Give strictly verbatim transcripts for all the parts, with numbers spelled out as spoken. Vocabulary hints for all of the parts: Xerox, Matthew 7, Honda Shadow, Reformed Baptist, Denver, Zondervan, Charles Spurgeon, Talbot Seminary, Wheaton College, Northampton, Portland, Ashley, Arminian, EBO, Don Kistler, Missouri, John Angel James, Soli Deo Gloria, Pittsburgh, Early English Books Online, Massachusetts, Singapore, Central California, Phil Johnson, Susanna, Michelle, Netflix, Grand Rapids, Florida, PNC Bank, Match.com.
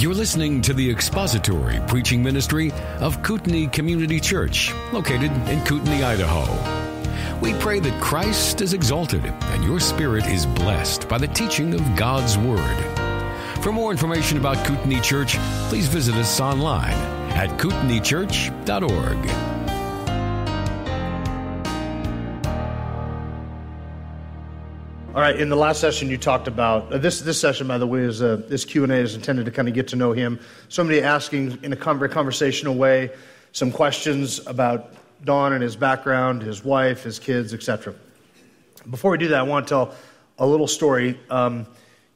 You're listening to the expository preaching ministry of Kootenai Community Church, located in Kootenai, Idaho. We pray that Christ is exalted and your spirit is blessed by the teaching of God's Word. For more information about Kootenai Church, please visit us online at kootenai church dot org. All right. In the last session, you talked about uh, this. This session, by the way, is a, this Q and A is intended to kind of get to know him. Somebody asking in a conversational way some questions about Don and his background, his wife, his kids, et cetera. Before we do that, I want to tell a little story. Um,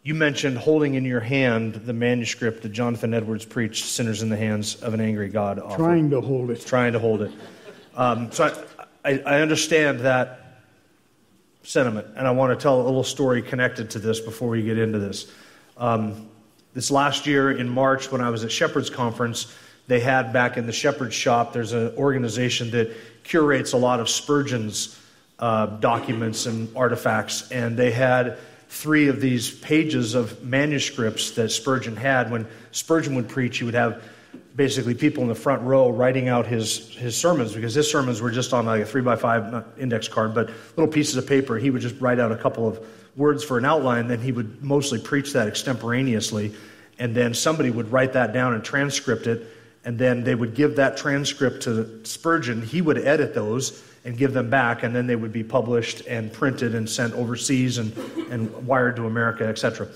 you mentioned holding in your hand the manuscript that Jonathan Edwards preached, "Sinners in the Hands of an Angry God." Often. Trying to hold it. Trying to hold it. Um, so I, I, I understand that sentiment, and I want to tell a little story connected to this before we get into this. Um, this last year in March, when I was at Shepherd's Conference, they had back in the Shepherd's Shop, there's an organization that curates a lot of Spurgeon's uh, documents and artifacts, and they had three of these pages of manuscripts that Spurgeon had. When Spurgeon would preach, he would have basically people in the front row writing out his, his sermons, because his sermons were just on like a three by five, not index card, but little pieces of paper. He would just write out a couple of words for an outline, then he would mostly preach that extemporaneously, and then somebody would write that down and transcript it, and then they would give that transcript to Spurgeon. He would edit those and give them back, and then they would be published and printed and sent overseas and, and wired to America, et cetera.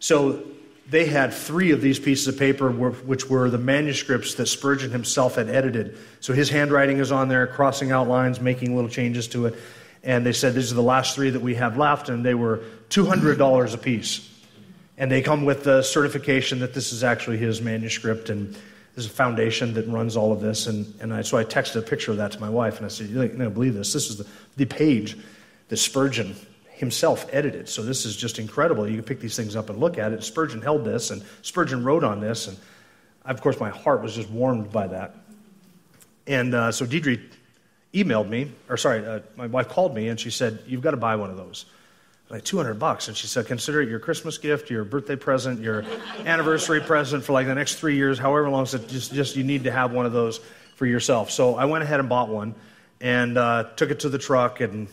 So they had three of these pieces of paper, which were the manuscripts that Spurgeon himself had edited. So his handwriting is on there, crossing out lines, making little changes to it. And they said, these are the last three that we have left, and they were two hundred dollars a piece. And they come with the certification that this is actually his manuscript, and there's a foundation that runs all of this. And, and I, so I texted a picture of that to my wife, and I said, you're not going to believe this. This is the, the page that Spurgeon himself edited. So this is just incredible. You can pick these things up and look at it. Spurgeon held this, and Spurgeon wrote on this, and I, of course my heart was just warmed by that. And uh, so Deidre emailed me, or sorry, uh, my wife called me, and she said, you've got to buy one of those. Like two hundred bucks. And she said, consider it your Christmas gift, your birthday present, your anniversary present for like the next three years, however long. So just, just you need to have one of those for yourself. So I went ahead and bought one, and uh, took it to the truck, and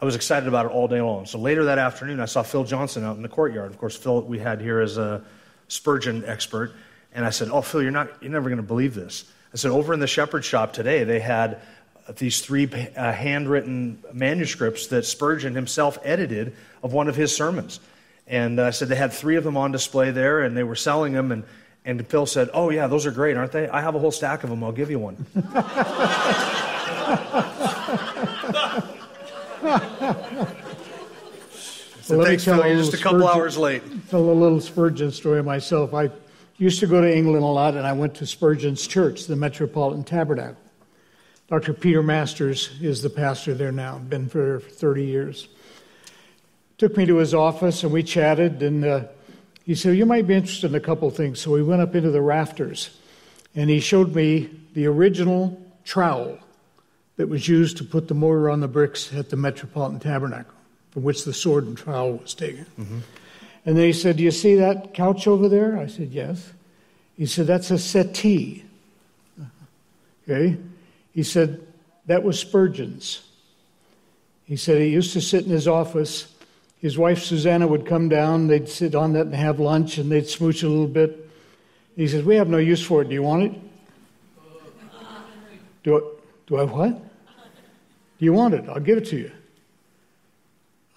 I was excited about it all day long. So later that afternoon, I saw Phil Johnson out in the courtyard. Of course, Phil we had here as a Spurgeon expert. And I said, oh, Phil, you're not, you're never going to believe this. I said, over in the Shepherd Shop today, they had these three uh, handwritten manuscripts that Spurgeon himself edited of one of his sermons. And I uh, said, they had three of them on display there, and they were selling them. And, and Phil said, oh, yeah, those are great, aren't they? I have a whole stack of them. I'll give you one. So well, thanks, Phil. You're just a couple Spurgeon, hours late. Tell a little Spurgeon story myself. I used to go to England a lot, and I went to Spurgeon's church, the Metropolitan Tabernacle. Doctor Peter Masters is the pastor there now, been for thirty years. Took me to his office, and we chatted, and uh, he said, you might be interested in a couple things. So we went up into the rafters, and he showed me the original trowel that was used to put the mortar on the bricks at the Metropolitan Tabernacle, from which the sword and trowel was taken. Mm-hmm. And then he said, do you see that couch over there? I said, yes. He said, that's a settee. Okay. He said, that was Spurgeon's. He said he used to sit in his office. His wife, Susanna, would come down. They'd sit on that and have lunch, and they'd smooch a little bit. He says, we have no use for it. Do you want it? Do it. Do I what? Do you want it? I'll give it to you.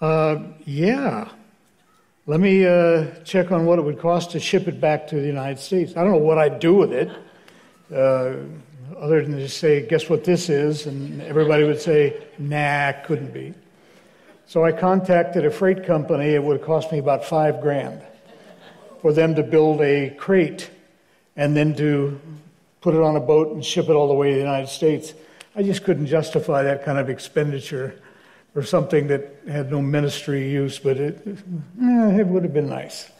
Uh, yeah. Let me uh, check on what it would cost to ship it back to the United States. I don't know what I'd do with it, uh, other than just say, guess what this is? And everybody would say, nah, couldn't be. So I contacted a freight company. It would cost me about five grand for them to build a crate and then to put it on a boat and ship it all the way to the United States. I just couldn't justify that kind of expenditure for something that had no ministry use, but it, it would have been nice.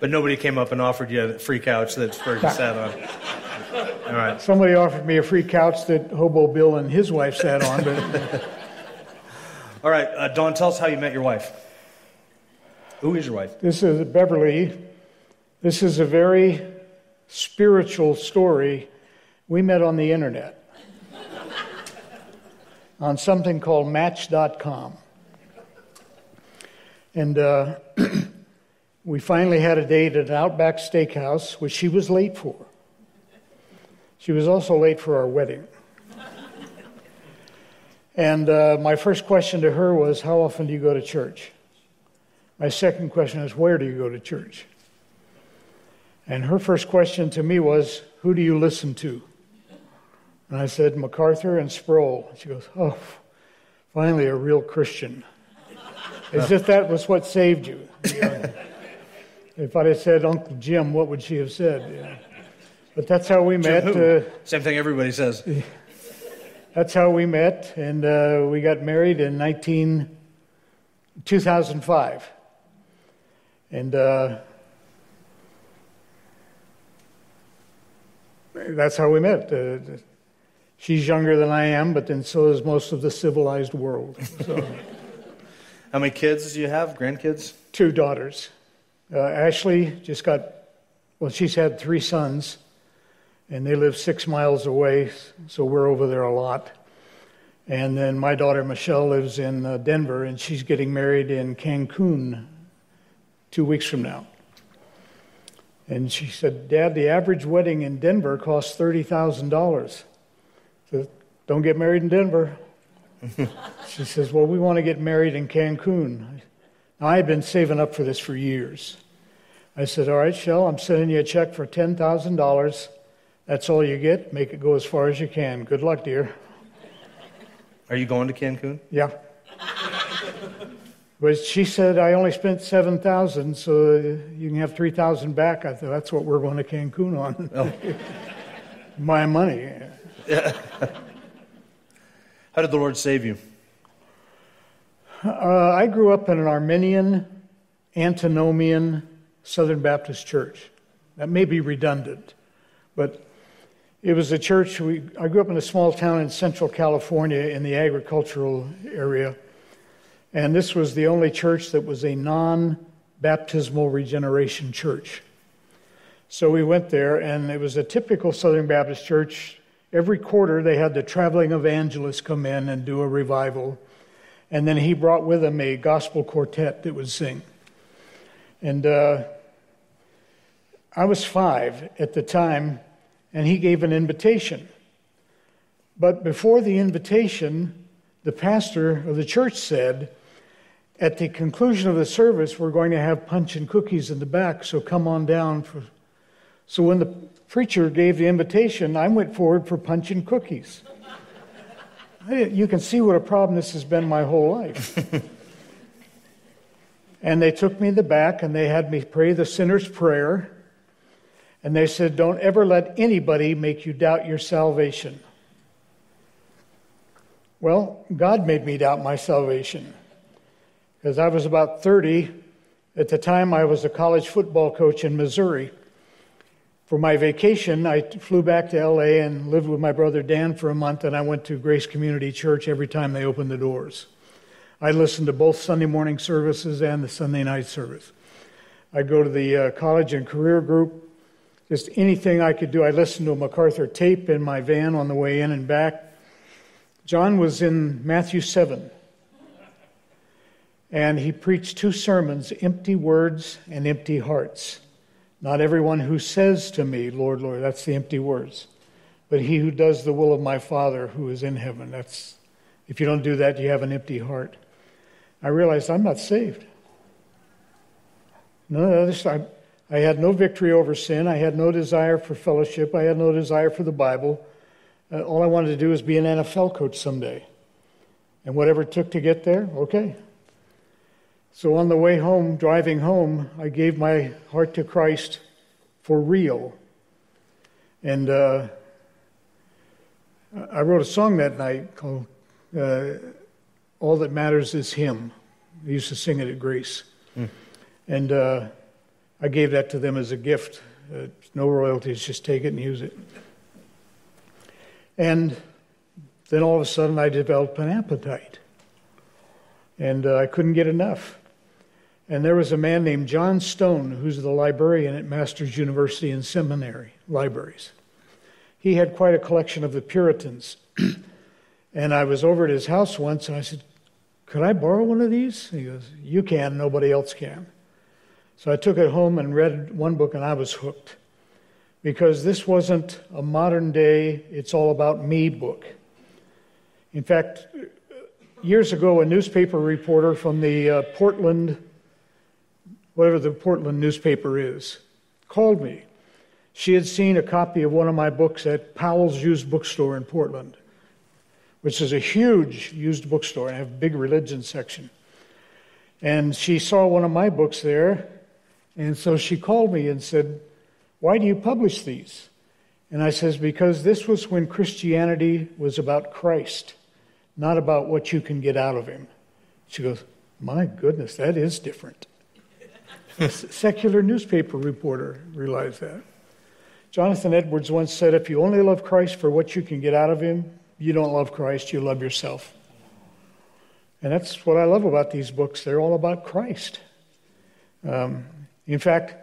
But nobody came up and offered you a free couch that Spurgeon sat on. All right. Somebody offered me a free couch that Hobo Bill and his wife sat on. But all right, uh, Don, tell us how you met your wife. Who is your wife? This is Beverly. This is a very spiritual story. We met on the internet on something called match dot com. And uh, we finally had a date at an Outback Steakhouse, which she was late for. She was also late for our wedding. And uh, my first question to her was, how often do you go to church? My second question is, where do you go to church? And her first question to me was, who do you listen to? And I said, MacArthur and Sproul. She goes, oh, finally a real Christian. As if that was what saved you. You know? If I'd have said Uncle Jim, what would she have said? You know? But that's how we Jim met. Uh, Same thing everybody says. That's how we met, and uh, we got married in nineteen, two thousand five. And uh, that's how we met. Uh, she's younger than I am, but then so is most of the civilized world. So. How many kids do you have, grandkids? Two daughters. Uh, Ashley just got, well, she's had three sons. And they live six miles away, so we're over there a lot. And then my daughter, Michelle, lives in uh, Denver, and she's getting married in Cancun two weeks from now. And she said, Dad, the average wedding in Denver costs thirty thousand dollars. So don't get married in Denver. She says, well, we want to get married in Cancun. Now, I've been saving up for this for years. I said, all right, Shell, I'm sending you a check for ten thousand dollars. That's all you get. Make it go as far as you can. Good luck, dear. Are you going to Cancun? Yeah. But she said, I only spent seven thousand dollars, so you can have three thousand dollars back. I thought, that's what we're going to Cancun on. Oh. My money. Yeah. How did the Lord save you? Uh, I grew up in an Arminian, antinomian, Southern Baptist church. That may be redundant. But it was a church, we, I grew up in a small town in central California in the agricultural area, and this was the only church that was a non-baptismal regeneration church. So we went there, and it was a typical Southern Baptist church. Every quarter they had the traveling evangelist come in and do a revival, and then he brought with him a gospel quartet that would sing. And uh, I was five at the time, and he gave an invitation. But before the invitation, the pastor of the church said, at the conclusion of the service, we're going to have punch and cookies in the back, so come on down. For... So when the preacher gave the invitation, I went forward for punch and cookies. You can see what a problem this has been my whole life. And they took me in the back, and they had me pray the sinner's prayer. And they said, don't ever let anybody make you doubt your salvation. Well, God made me doubt my salvation. Because I was about thirty. At the time, I was a college football coach in Missouri. For my vacation, I flew back to L A and lived with my brother Dan for a month, and I went to Grace Community Church every time they opened the doors. I listened to both Sunday morning services and the Sunday night service. I go to the uh, college and career group. Just anything I could do. I listened to a MacArthur tape in my van on the way in and back. John was in Matthew seven. And he preached two sermons, Empty Words and Empty Hearts. Not everyone who says to me, Lord, Lord, that's the empty words. But he who does the will of my Father who is in heaven. That's, if you don't do that, you have an empty heart. I realized I'm not saved. None of the other stuff. I had no victory over sin. I had no desire for fellowship. I had no desire for the Bible. Uh, all I wanted to do was be an N F L coach someday. And whatever it took to get there, okay. So on the way home, driving home, I gave my heart to Christ for real. And uh, I wrote a song that night called uh, All That Matters Is Him. I used to sing it at Grace. Mm. And... Uh, I gave that to them as a gift. Uh, no royalties, just take it and use it. And then all of a sudden I developed an appetite. And uh, I couldn't get enough. And there was a man named John Stone, who's the librarian at Masters University and Seminary Libraries. He had quite a collection of the Puritans. And I was over at his house once, and I said, could I borrow one of these? He goes, you can, nobody else can. So I took it home and read one book, and I was hooked. Because this wasn't a modern day, it's all about me book. In fact, years ago, a newspaper reporter from the uh, Portland, whatever the Portland newspaper is, called me. She had seen a copy of one of my books at Powell's Used Bookstore in Portland, which is a huge used bookstore. I have a big religion section. And she saw one of my books there, and so she called me and said, why do you publish these? And I says, because this was when Christianity was about Christ, not about what you can get out of him. She goes, my goodness, that is different. A secular newspaper reporter realized that. Jonathan Edwards once said, if you only love Christ for what you can get out of him, you don't love Christ, you love yourself. And that's what I love about these books. They're all about Christ. Um, in fact,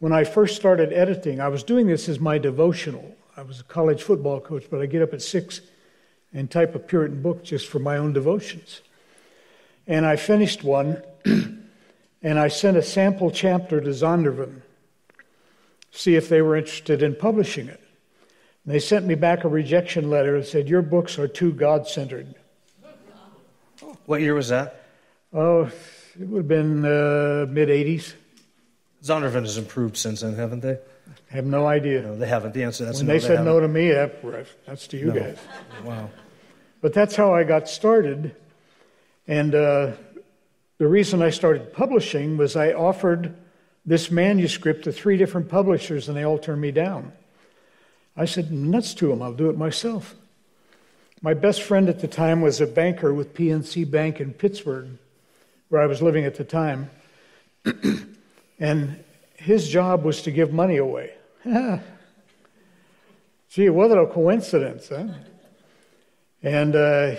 when I first started editing, I was doing this as my devotional. I was a college football coach, but I get up at six and type a Puritan book just for my own devotions. And I finished one, and I sent a sample chapter to Zondervan, see if they were interested in publishing it. And they sent me back a rejection letter and said, your books are too God-centered. What year was that? Oh, it would have been uh, mid-eighties. Zondervan has improved since then, haven't they? I have no idea. No, they haven't. The answer that's when no, they, they said haven't. No to me, that's to you no. guys. Wow. But that's how I got started. And uh, the reason I started publishing was I offered this manuscript to three different publishers, and they all turned me down. I said, nuts to them, I'll do it myself. My best friend at the time was a banker with P N C Bank in Pittsburgh, where I was living at the time. And his job was to give money away. Gee, what a coincidence, huh? And uh,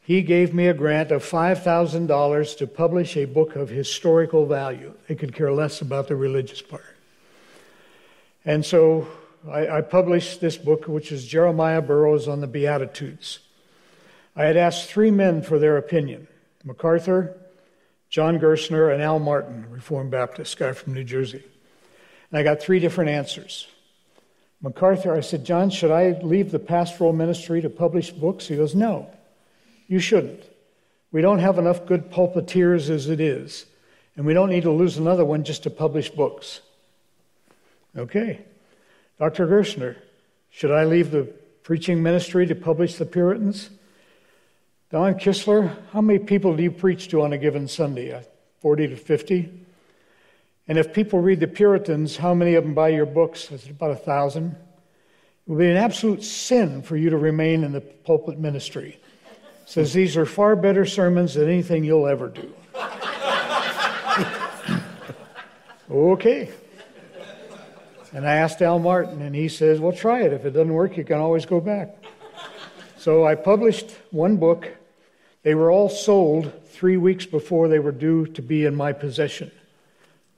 he gave me a grant of five thousand dollars to publish a book of historical value. They could care less about the religious part. And so I, I published this book, which is Jeremiah Burroughs on the Beatitudes. I had asked three men for their opinion: MacArthur, John Gerstner, and Al Martin, Reformed Baptist guy from New Jersey. And I got three different answers. MacArthur, I said, John, should I leave the pastoral ministry to publish books? He goes, no, you shouldn't. We don't have enough good pulpiteers as it is, and we don't need to lose another one just to publish books. Okay. Doctor Gerstner, should I leave the preaching ministry to publish the Puritans? Don Kistler, how many people do you preach to on a given Sunday? forty to fifty. And if people read the Puritans, how many of them buy your books? I said, about a thousand. It would be an absolute sin for you to remain in the pulpit ministry. It says these are far better sermons than anything you'll ever do. Okay. And I asked Al Martin, and he says, well, try it. If it doesn't work, you can always go back. So I published one book. They were all sold three weeks before they were due to be in my possession.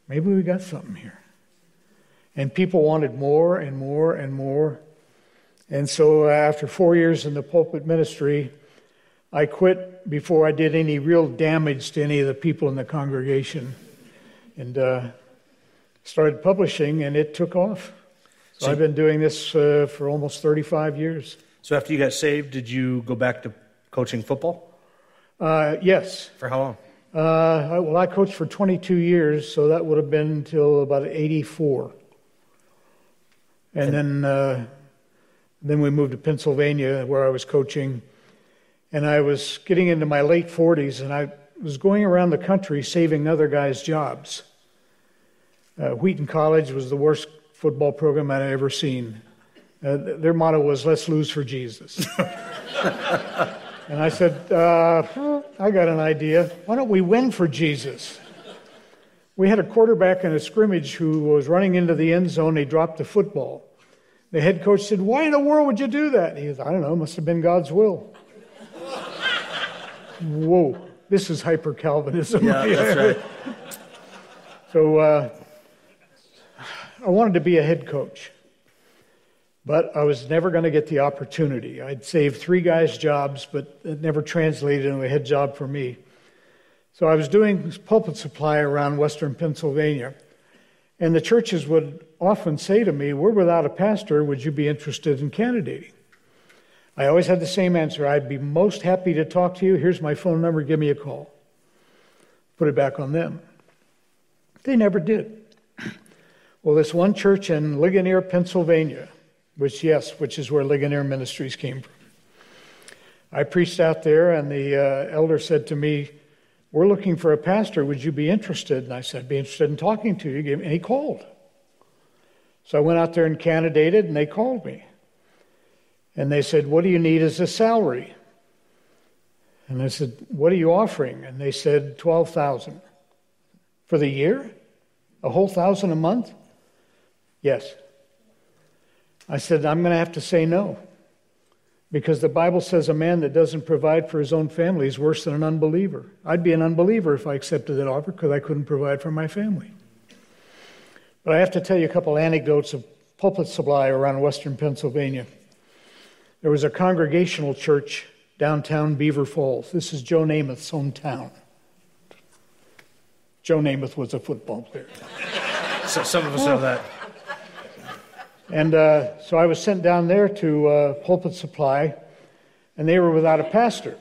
Maybe we got something here. And people wanted more and more and more. And so after four years in the pulpit ministry, I quit before I did any real damage to any of the people in the congregation, and uh, started publishing, and it took off. So, so I've been doing this uh, for almost thirty-five years. So after you got saved, did you go back to coaching football? Uh, yes. For how long? Uh, I, well, I coached for twenty-two years, so that would have been until about eighty-four. And then uh, then we moved to Pennsylvania, where I was coaching. And I was getting into my late forties, and I was going around the country saving other guys' jobs. Uh, Wheaton College was the worst football program I'd ever seen. Uh, their motto was, let's lose for Jesus. And I said, uh, I got an idea. Why don't we win for Jesus? We had a quarterback in a scrimmage who was running into the end zone. He dropped the football. The head coach said, why in the world would you do that? And he said, I don't know. It must have been God's will. Whoa, this is hyper-Calvinism. Yeah, that's right. So uh, I wanted to be a head coach, but I was never going to get the opportunity. I'd saved three guys' jobs, but it never translated into a head job for me. So I was doing pulpit supply around western Pennsylvania, and the churches would often say to me, "We're without a pastor. Would you be interested in candidating?" I always had the same answer. "I'd be most happy to talk to you. Here's my phone number. Give me a call." Put it back on them. They never did. Well, this one church in Ligonier, Pennsylvania, which, yes, which is where Ligonier Ministries came from. I preached out there, and the uh, elder said to me, "We're looking for a pastor. Would you be interested?" And I said, "I'd be interested in talking to you." And he called. So I went out there and candidated, and they called me. And they said, "What do you need as a salary?" And I said, "What are you offering?" And they said, twelve thousand dollars. "For the year? A whole thousand a month?" "Yes." I said, "I'm going to have to say no, because the Bible says a man that doesn't provide for his own family is worse than an unbeliever. I'd be an unbeliever if I accepted that offer because I couldn't provide for my family." But I have to tell you a couple anecdotes of pulpit supply around western Pennsylvania. There was a congregational church downtown Beaver Falls. This is Joe Namath's hometown. Joe Namath was a football player. So some of us know that. And uh, so I was sent down there to uh, pulpit supply, and they were without a pastor.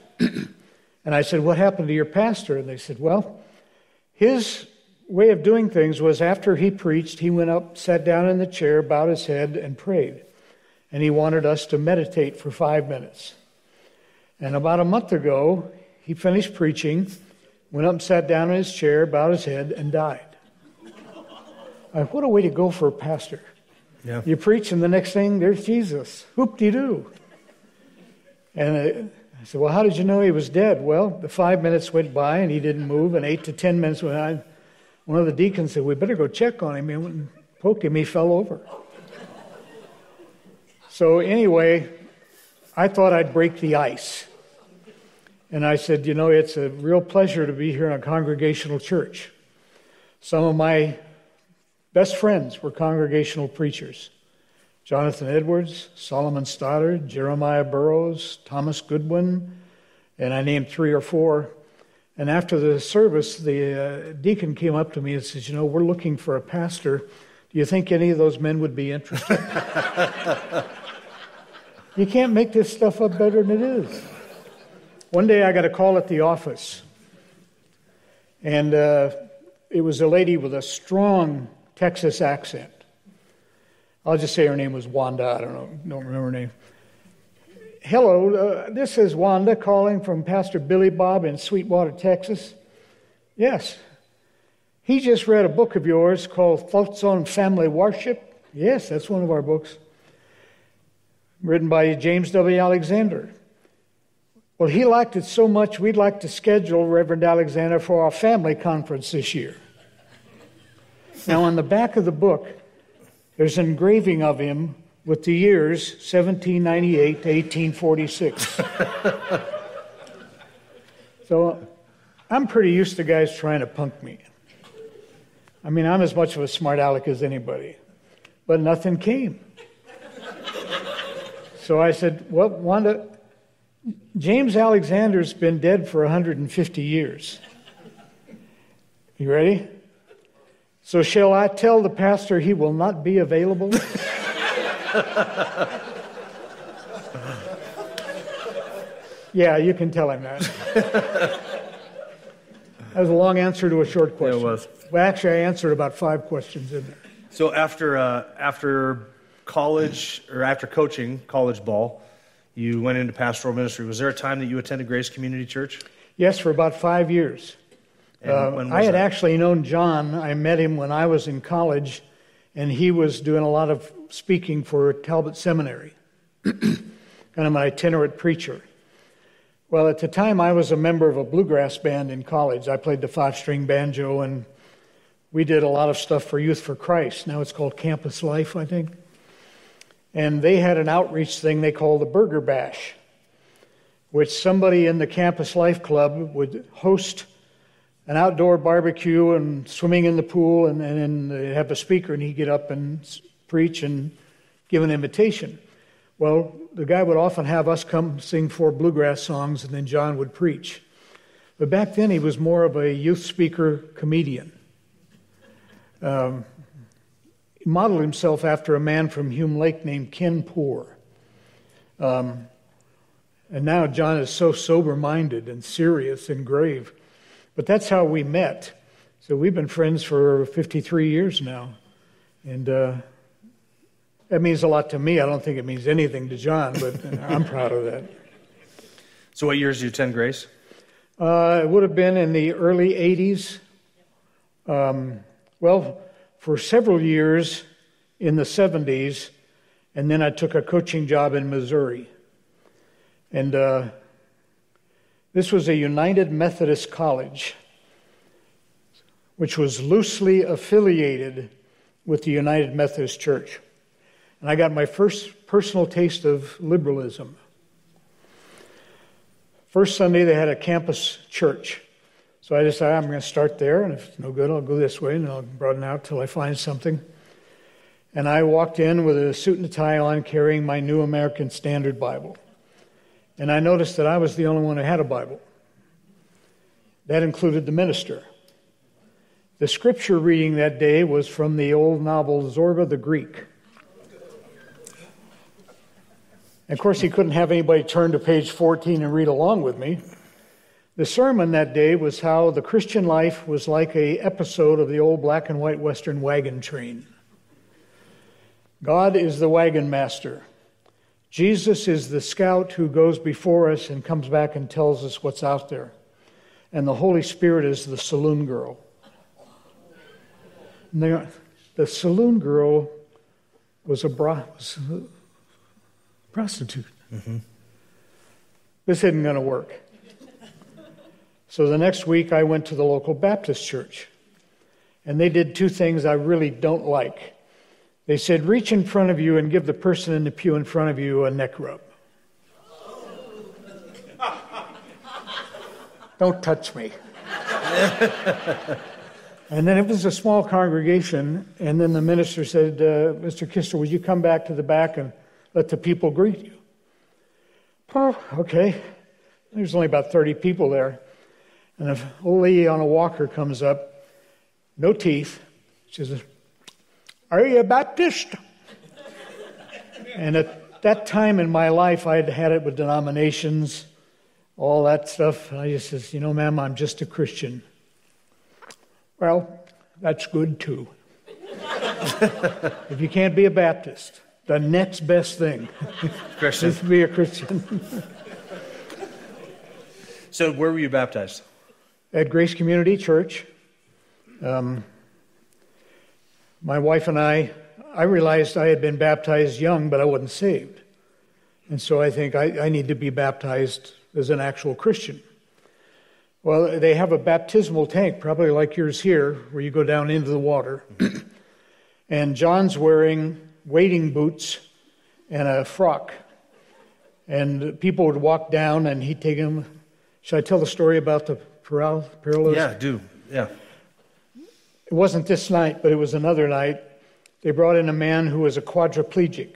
And I said, "What happened to your pastor?" And they said, "Well, his way of doing things was after he preached, he went up, sat down in the chair, bowed his head, and prayed. And he wanted us to meditate for five minutes. And about a month ago, he finished preaching, went up and sat down in his chair, bowed his head, and died." Uh, what a way to go for a pastor. Yeah. You preach, and the next thing, there's Jesus. Whoop-de-doo. And I said, "Well, how did you know he was dead?" "Well, the five minutes went by, and he didn't move, and eight to ten minutes went on." One of the deacons said, "We better go check on him." He went and poked him. He fell over. So anyway, I thought I'd break the ice. And I said, "You know, it's a real pleasure to be here in a congregational church." Some of my best friends were congregational preachers. Jonathan Edwards, Solomon Stoddard, Jeremiah Burroughs, Thomas Goodwin, and I named three or four. And after the service, the uh, deacon came up to me and says, "You know, we're looking for a pastor. Do you think any of those men would be interested?" You can't make this stuff up better than it is. One day I got a call at the office, and uh, it was a lady with a strong Texas accent. I'll just say her name was Wanda. I don't know, don't remember her name. "Hello, uh, this is Wanda calling from Pastor Billy Bob in Sweetwater, Texas." "Yes." "He just read a book of yours called Thoughts on Family Worship." "Yes, that's one of our books, written by James W. Alexander." "Well, he liked it so much, we'd like to schedule Reverend Alexander for our family conference this year." Now, on the back of the book, there's an engraving of him with the years seventeen ninety-eight to eighteen forty-six. So I'm pretty used to guys trying to punk me. I mean, I'm as much of a smart aleck as anybody, but nothing came. So I said, "Well, Wanda, James Alexander's been dead for one hundred fifty years. You ready? So shall I tell the pastor he will not be available?" Yeah, you can tell him that. That was a long answer to a short question. Yeah, it was. Well, actually, I answered about five questions in there. So after uh, after college, or after coaching college ball, you went into pastoral ministry. Was there a time that you attended Grace Community Church? Yes, for about five years. And uh, when was I had that? Actually known John. I met him when I was in college, and he was doing a lot of speaking for Talbot Seminary, kind of an itinerant preacher. Well, at the time, I was a member of a bluegrass band in college. I played the five-string banjo, and we did a lot of stuff for Youth for Christ. Now it's called Campus Life, I think. And they had an outreach thing they called the Burger Bash, which somebody in the Campus Life Club would host an outdoor barbecue and swimming in the pool, and then they'd have a speaker, and he'd get up and preach and give an invitation. Well, the guy would often have us come sing four bluegrass songs, and then John would preach. But back then, he was more of a youth speaker comedian. Um, he modeled himself after a man from Hume Lake named Ken Poor. Um, and now John is so sober-minded and serious and grave. But that's how we met. So we've been friends for fifty-three years now. And uh, that means a lot to me. I don't think it means anything to John, but I'm proud of that. So what years did you attend Grace? Uh, it would have been in the early eighties. Um, well, for several years in the seventies, and then I took a coaching job in Missouri. And Uh, This was a United Methodist college, which was loosely affiliated with the United Methodist Church. And I got my first personal taste of liberalism. First Sunday, they had a campus church. So I decided I'm going to start there, and if it's no good, I'll go this way, and I'll broaden out till I find something. And I walked in with a suit and a tie on, carrying my New American Standard Bible. And I noticed that I was the only one who had a Bible. That included the minister. The scripture reading that day was from the old novel Zorba the Greek. And of course, he couldn't have anybody turn to page fourteen and read along with me. The sermon that day was how the Christian life was like an episode of the old black and white Western wagon train. God is the wagon master. Jesus is the scout who goes before us and comes back and tells us what's out there. And the Holy Spirit is the saloon girl. And they, the saloon girl was a, bra, was a prostitute. Mm-hmm. This isn't going to work. So the next week I went to the local Baptist church. And they did two things I really don't like. They said, reach in front of you and give the person in the pew in front of you a neck rub. Don't touch me. And then it was a small congregation, and then the minister said, uh, Mister Kister, would you come back to the back and let the people greet you? Oh, okay. There's only about thirty people there. And an old lady on a walker comes up, no teeth. She says, are you a Baptist? And at that time in my life, I had had it with denominations, all that stuff. And I just says, you know, ma'am, I'm just a Christian. Well, that's good too. If you can't be a Baptist, the next best thing is to be a Christian. So where were you baptized? At Grace Community Church. Um... My wife and I, I realized I had been baptized young, but I wasn't saved. And so I think I, I need to be baptized as an actual Christian. Well, they have a baptismal tank, probably like yours here, where you go down into the water. And John's wearing wading boots and a frock. And people would walk down, and he'd take them. Should I tell the story about the paralysis? Yeah, do, yeah. It wasn't this night, but it was another night. They brought in a man who was a quadriplegic.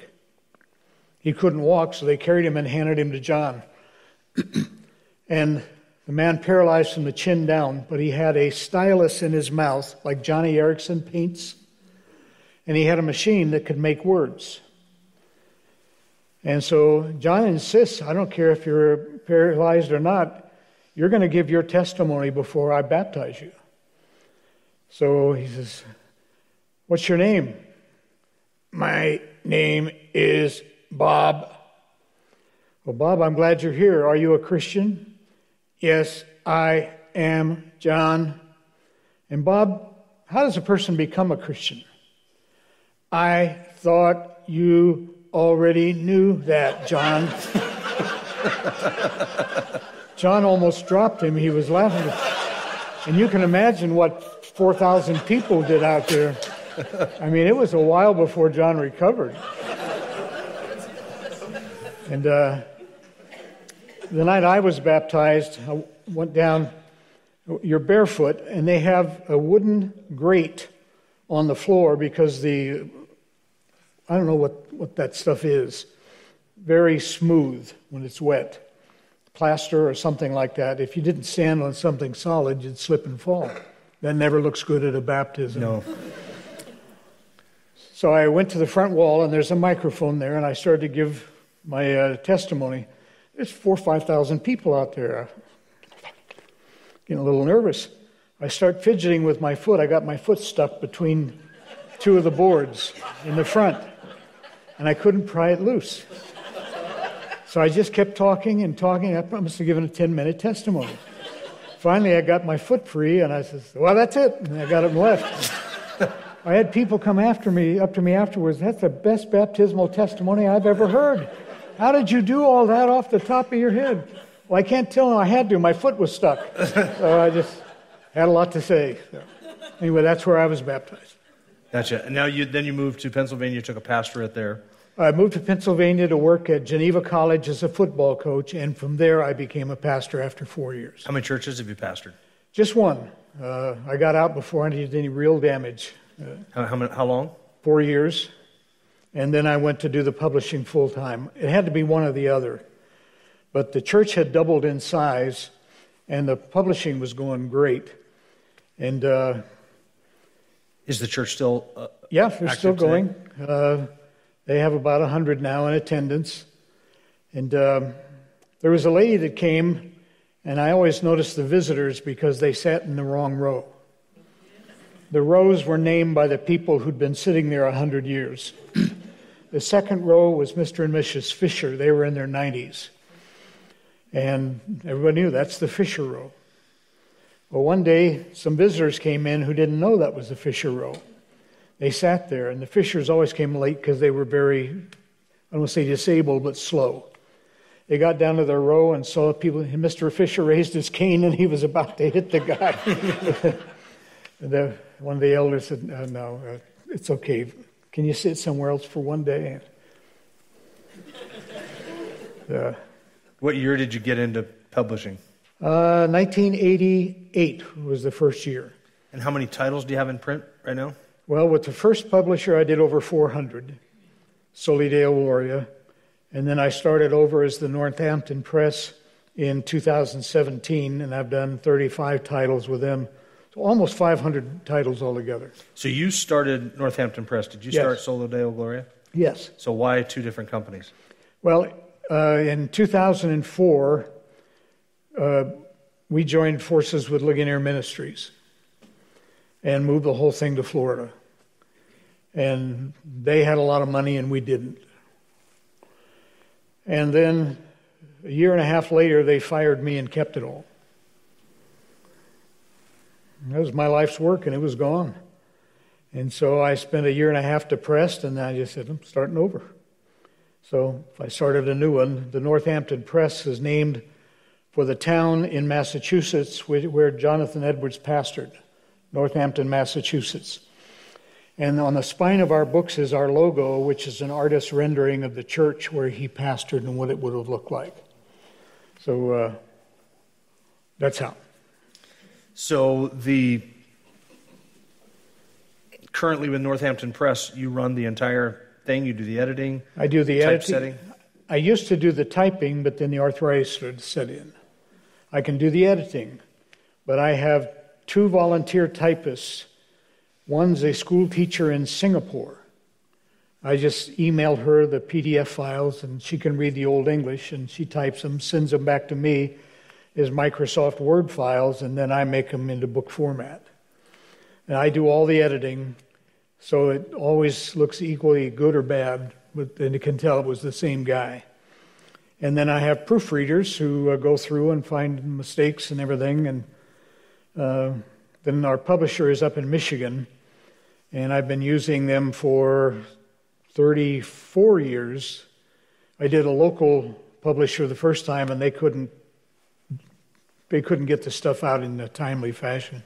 He couldn't walk, so they carried him and handed him to John. And the man paralyzed from the chin down, but he had a stylus in his mouth, like Johnny Erickson paints. And he had a machine that could make words. And so John insists, I don't care if you're paralyzed or not, you're going to give your testimony before I baptize you. So he says, what's your name? My name is Bob. Well, Bob, I'm glad you're here. Are you a Christian? Yes, I am, John. And Bob, how does a person become a Christian? I thought you already knew that, John. John almost dropped him. He was laughing. And you can imagine what four thousand people did out there. I mean, it was a while before John recovered. And uh, the night I was baptized, I went down You're barefoot, and they have a wooden grate on the floor because the, I don't know what, what that stuff is, very smooth when it's wet, plaster or something like that. If you didn't stand on something solid, you'd slip and fall. That never looks good at a baptism. No. So I went to the front wall, and there's a microphone there, and I started to give my uh, testimony. There's four or five thousand people out there. Getting a little nervous. I start fidgeting with my foot. I got my foot stuck between two of the boards in the front, and I couldn't pry it loose. So I just kept talking and talking. I must have given a ten-minute testimony. Finally, I got my foot free, and I said, well, that's it, and I got it and left. I had people come after me, up to me afterwards. That's the best baptismal testimony I've ever heard. How did you do all that off the top of your head? Well, I can't tell them I had to. My foot was stuck. So I just had a lot to say. So anyway, that's where I was baptized. Gotcha. And now you, then you moved to Pennsylvania, took a pastorate there. I moved to Pennsylvania to work at Geneva College as a football coach, and from there I became a pastor after four years. How many churches have you pastored? Just one. Uh, I got out before I did any real damage. Uh, how, how, many, how long? Four years. And then I went to do the publishing full-time. It had to be one or the other. But the church had doubled in size, and the publishing was going great. And uh, is the church still uh, yeah, they're still going. Uh, they have about a hundred now in attendance. And um, there was a lady that came, and I always noticed the visitors because they sat in the wrong row. The rows were named by the people who'd been sitting there a hundred years. The second row was Mister and Missus Fisher. They were in their nineties. And everybody knew that's the Fisher row. Well, one day, some visitors came in who didn't know that was the Fisher row. They sat there, and the Fishers always came late because they were very, I don't want to say disabled, but slow. They got down to their row and saw people. And Mister Fisher raised his cane, and he was about to hit the guy. The, one of the elders said, no, no uh, it's okay. Can you sit somewhere else for one day? uh, what year did you get into publishing? Uh, nineteen eighty-eight was the first year. And how many titles do you have in print right now? Well, with the first publisher, I did over four hundred, Soli Deo Gloria. And then I started over as the Northampton Press in two thousand seventeen, and I've done thirty-five titles with them. So almost five hundred titles altogether. So you started Northampton Press. Did you yes. start Soli Deo Gloria? Yes. So why two different companies? Well, uh, in two thousand four, uh, we joined forces with Ligonier Ministries and moved the whole thing to Florida. And they had a lot of money and we didn't. And then a year and a half later, they fired me and kept it all. That was my life's work, and it was gone. And so I spent a year and a half depressed, and I just said, I'm starting over. So I started a new one. The Northampton Press is named for the town in Massachusetts where Jonathan Edwards pastored, Northampton, Massachusetts. And on the spine of our books is our logo, which is an artist's rendering of the church where he pastored and what it would have looked like. So uh, that's how. So the currently with Northampton Press, you run the entire thing. You do the editing. I do the editing. I used to do the typing, but then the arthritis started to set in. I can do the editing, but I have two volunteer typists. One's a school teacher in Singapore. I just emailed her the P D F files, and she can read the Old English, and she types them, sends them back to me. Is Microsoft Word files, and then I make them into book format. And I do all the editing, so it always looks equally good or bad, but then you can tell it was the same guy. And then I have proofreaders who uh, go through and find mistakes and everything, and uh, then our publisher is up in Michigan, and I've been using them for thirty-four years. I did a local publisher the first time, and they couldn't They couldn't get the stuff out in a timely fashion.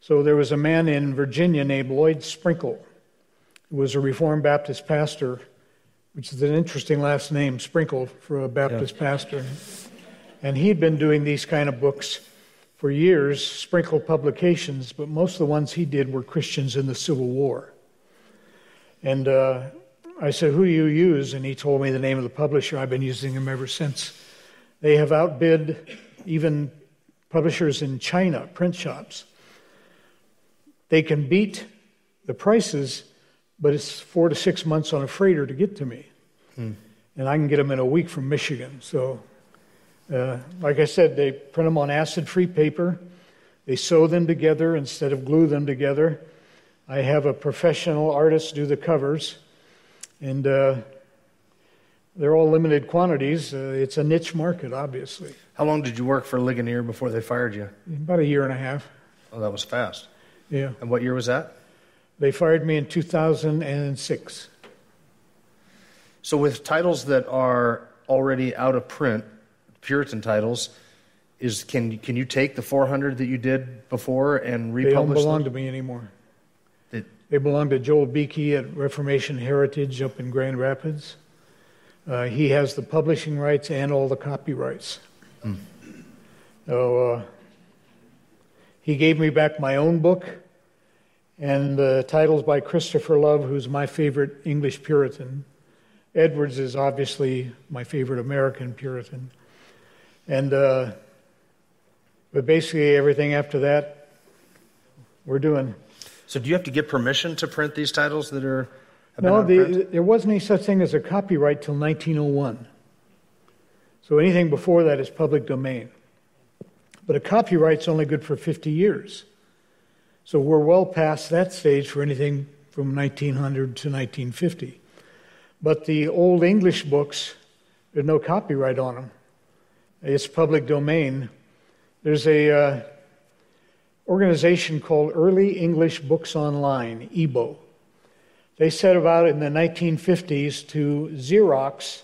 So there was a man in Virginia named Lloyd Sprinkle, who was a Reformed Baptist pastor, which is an interesting last name, Sprinkle, for a Baptist yeah. pastor. And he'd been doing these kind of books for years sprinkled publications, but most of the ones he did were Christians in the Civil War. And uh, I said, who do you use? And he told me the name of the publisher. I've been using them ever since. They have outbid even publishers in China, print shops. They can beat the prices, but it's four to six months on a freighter to get to me. Hmm. And I can get them in a week from Michigan. So, uh, like I said, they print them on acid-free paper. They sew them together instead of glue them together. I have a professional artist do the covers. And uh, they're all limited quantities. Uh, it's a niche market, obviously. How long did you work for Ligonier before they fired you? About a year and a half. Oh, that was fast. Yeah. And what year was that? They fired me in two thousand six. So with titles that are already out of print, Puritan titles, is can can you take the four hundred that you did before and republish them? They don't belong them? to me anymore. They, they belong to Joel Beakey at Reformation Heritage up in Grand Rapids. Uh, he has the publishing rights and all the copyrights. Mm. So uh, he gave me back my own book and the uh, titles by Christopher Love, who's my favorite English Puritan. Edwards is obviously my favorite American Puritan. And, uh, but basically everything after that, we're doing. So do you have to get permission to print these titles that are... No, the, there wasn't any such thing as a copyright till nineteen oh one. So anything before that is public domain. But a copyright's only good for fifty years. So we're well past that stage for anything from nineteen hundred to nineteen fifty. But the old English books, there's no copyright on them. It's public domain. There's a uh, organization called Early English Books Online, E B O. They set about in the nineteen fifties to Xerox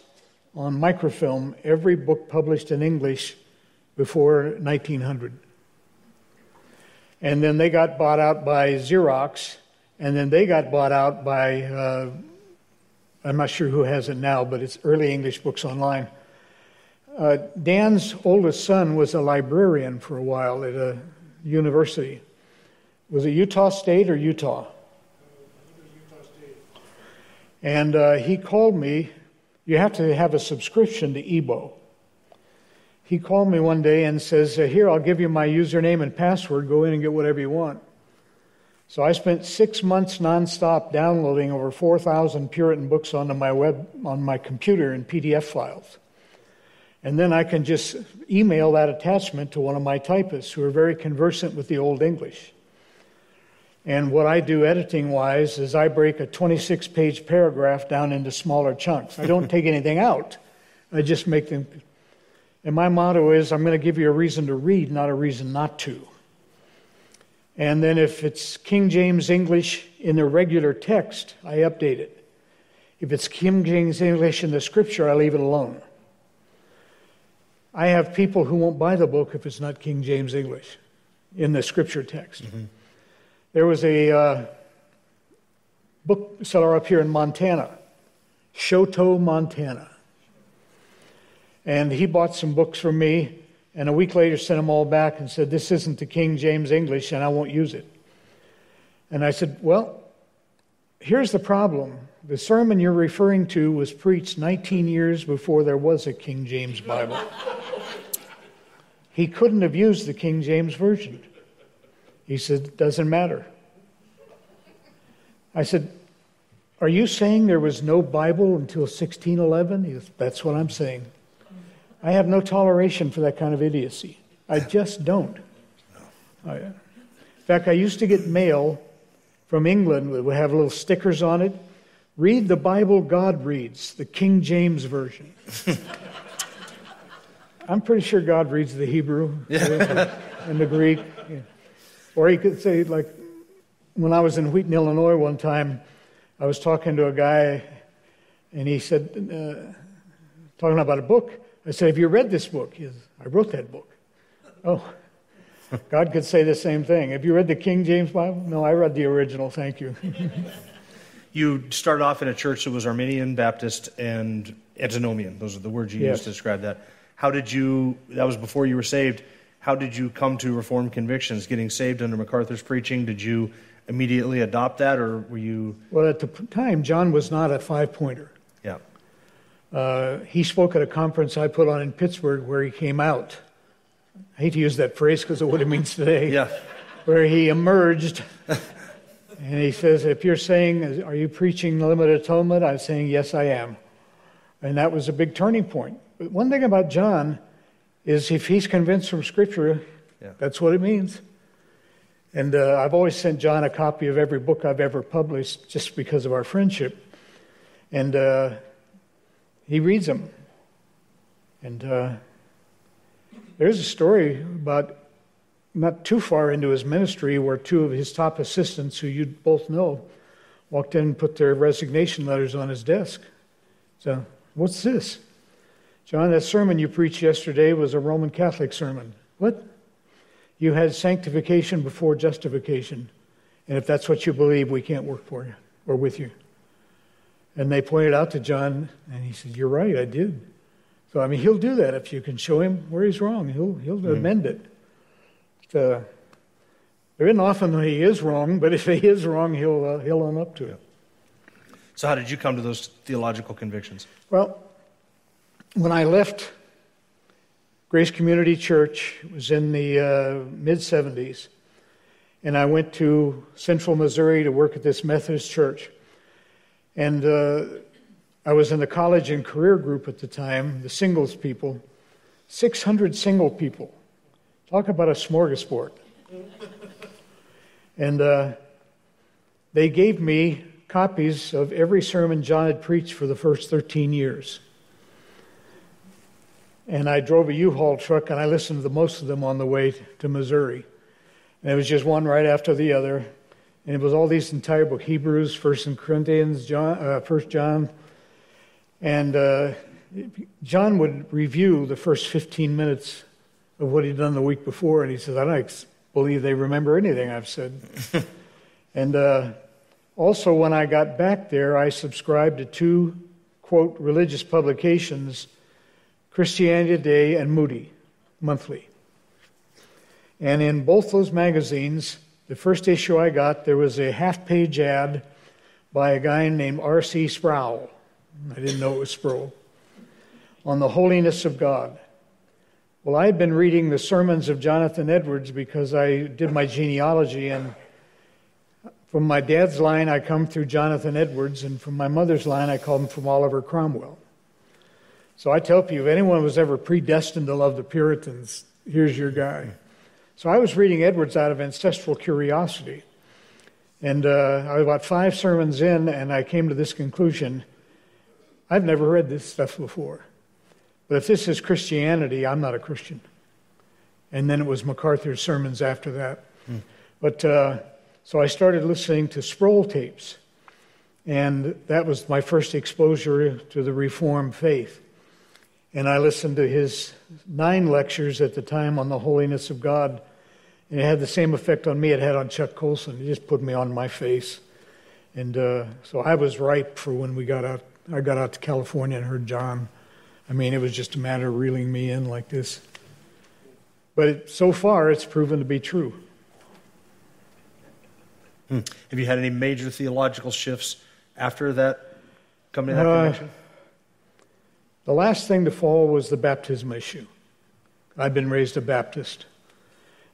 on microfilm every book published in English before nineteen hundred. And then they got bought out by Xerox, and then they got bought out by... Uh, I'm not sure who has it now, but it's Early English Books Online. Uh, Dan's oldest son was a librarian for a while at a university. Was it Utah State or Utah? Uh, Utah State. And uh, he called me. You have to have a subscription to E B O. He called me one day and says, here, I'll give you my username and password. Go in and get whatever you want. So I spent six months nonstop downloading over four thousand Puritan books onto my web, on my computer in P D F files. And then I can just email that attachment to one of my typists who are very conversant with the Old English. And what I do editing-wise is I break a twenty-six page paragraph down into smaller chunks. I don't take anything out. I just make them... And my motto is, I'm going to give you a reason to read, not a reason not to. And then if it's King James English in the regular text, I update it. If it's King James English in the scripture, I leave it alone. I have people who won't buy the book if it's not King James English in the scripture text. Mm-hmm. There was a uh, bookseller up here in Montana, Choteau, Montana. And he bought some books from me. And a week later sent them all back and said, this isn't the King James English and I won't use it. And I said, well, here's the problem. The sermon you're referring to was preached nineteen years before there was a King James Bible. He couldn't have used the King James Version. He said, it doesn't matter. I said, are you saying there was no Bible until sixteen eleven? He goes, that's what I'm saying. I have no toleration for that kind of idiocy. I just don't. No. I, in fact, I used to get mail from England that would have little stickers on it. Read the Bible God reads, the King James Version. I'm pretty sure God reads the Hebrew yeah. and the Greek. Yeah. Or he could say, like, when I was in Wheaton, Illinois one time, I was talking to a guy, and he said, uh, talking about a book, I said, have you read this book? He says, I wrote that book. Oh, God could say the same thing. Have you read the King James Bible? No, I read the original, thank you. You started off in a church that was Arminian, Baptist, and antinomian. Those are the words you yes. used to describe that. How did you, that was before you were saved, How did you come to Reformed convictions? Getting saved under MacArthur's preaching, did you immediately adopt that, or were you... Well, at the time, John was not a five-pointer. Yeah. Uh, he spoke at a conference I put on in Pittsburgh where he came out. I hate to use that phrase because of what it means today. Yeah. Where he emerged, and he says, if you're saying, are you preaching limited atonement? I'm saying, yes, I am. And that was a big turning point. But one thing about John is if he's convinced from Scripture, yeah. that's what it means. And uh, I've always sent John a copy of every book I've ever published just because of our friendship. And uh, he reads them. And uh, there's a story about not too far into his ministry where two of his top assistants, who you both know, walked in and put their resignation letters on his desk. So, what's this? John, that sermon you preached yesterday was a Roman Catholic sermon. What? You had sanctification before justification. And if that's what you believe, we can't work for you or with you. And they pointed out to John, and he said, you're right, I did. So, I mean, he'll do that if you can show him where he's wrong. He'll, he'll mm-hmm. amend it. So, there isn't often that he is wrong, but if he is wrong, he'll, uh, he'll own up to it. So how did you come to those theological convictions? Well, when I left Grace Community Church, it was in the uh, mid seventies, and I went to Central Missouri to work at this Methodist church. And uh, I was in the college and career group at the time, the singles people, six hundred single people. Talk about a smorgasbord. And uh, they gave me copies of every sermon John had preached for the first thirteen years. And I drove a U-Haul truck, and I listened to the most of them on the way to Missouri. And it was just one right after the other. And it was all these entire book, Hebrews, First Corinthians, John, uh, First John. And uh, John would review the first fifteen minutes of what he'd done the week before, and he says, I don't believe they remember anything I've said. And uh, also, when I got back there, I subscribed to two, quote, religious publications, Christianity Today and Moody, monthly. And in both those magazines, the first issue I got, there was a half-page ad by a guy named R C Sproul. I didn't know it was Sproul. On the holiness of God. Well, I had been reading the sermons of Jonathan Edwards because I did my genealogy, and from my dad's line, I come through Jonathan Edwards, and from my mother's line, I come from Oliver Cromwell. So I tell people, if anyone was ever predestined to love the Puritans, here's your guy. So I was reading Edwards out of ancestral curiosity. And uh, I was about five sermons in, and I came to this conclusion. I've never read this stuff before. But if this is Christianity, I'm not a Christian. And then it was MacArthur's sermons after that. Hmm. But uh, so I started listening to Sproul tapes. And that was my first exposure to the Reformed faith. And I listened to his nine lectures at the time on the holiness of God. And it had the same effect on me it had on Chuck Colson. It just put me on my face. And uh, so I was ripe for when we got out. I got out to California and heard John. I mean, it was just a matter of reeling me in like this. But it, so far, it's proven to be true. Hmm. Have you had any major theological shifts after that, coming to that uh, connection? The last thing to fall was the baptism issue. I've been raised a Baptist,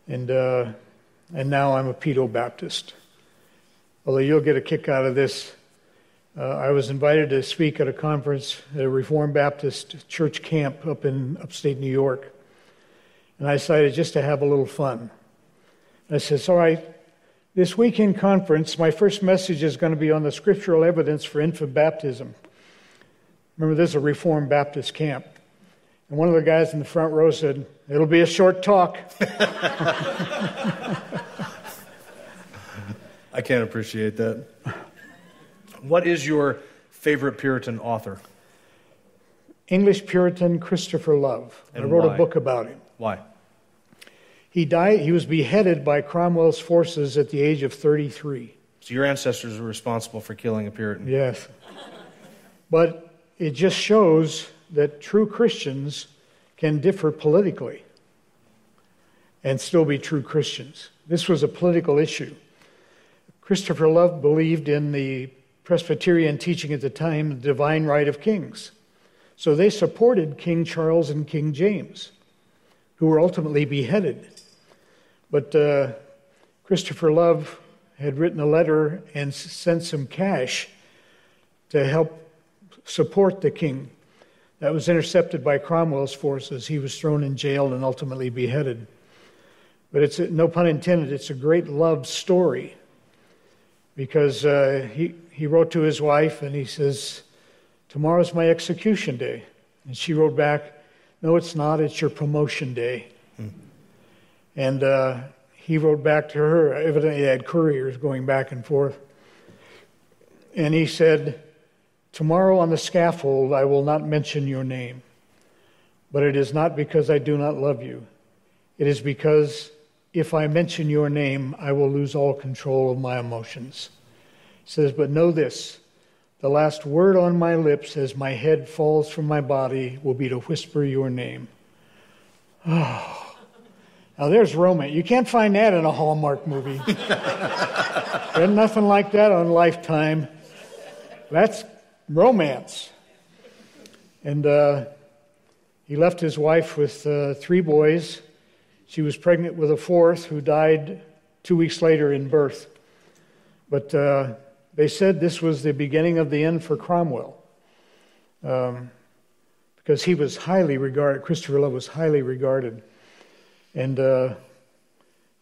and uh, and now I'm a pedo-Baptist. Although you'll get a kick out of this. Uh, I was invited to speak at a conference at a Reformed Baptist church camp up in upstate New York, and I decided just to have a little fun. And I said, all right, this weekend conference, my first message is going to be on the scriptural evidence for infant baptism. Remember, this is a Reformed Baptist camp. And one of the guys in the front row said, it'll be a short talk. I can't appreciate that. What is your favorite Puritan author? English Puritan Christopher Love. And I wrote why? a book about him. Why? He died. He was beheaded by Cromwell's forces at the age of thirty-three. So your ancestors were responsible for killing a Puritan. Yes. But it just shows that true Christians can differ politically. and still be true Christians. This was a political issue. Christopher Love believed in the Presbyterian teaching at the time, the divine right of kings. So they supported King Charles and King James, who were ultimately beheaded. But uh, Christopher Love had written a letter and sent some cash to help support the king. That was intercepted by Cromwell's forces. He was thrown in jail and ultimately beheaded. But it's, a, no pun intended, it's a great love story, because uh, he, he wrote to his wife and he says, "Tomorrow's my execution day." And she wrote back, "No, it's not, it's your promotion day." Mm-hmm. And uh, he wrote back to her, evidently they had couriers going back and forth. And he said, "Tomorrow on the scaffold, I will not mention your name, but it is not because I do not love you. It is because if I mention your name, I will lose all control of my emotions." He says, "But know this, the last word on my lips as my head falls from my body will be to whisper your name." Oh, now there's romance. You can't find that in a Hallmark movie. There's nothing like that on Lifetime. That's romance. And uh, he left his wife with uh, three boys. She was pregnant with a fourth who died two weeks later in birth. But uh, they said this was the beginning of the end for Cromwell, um, because he was highly regarded. Christopher Love was highly regarded. And uh,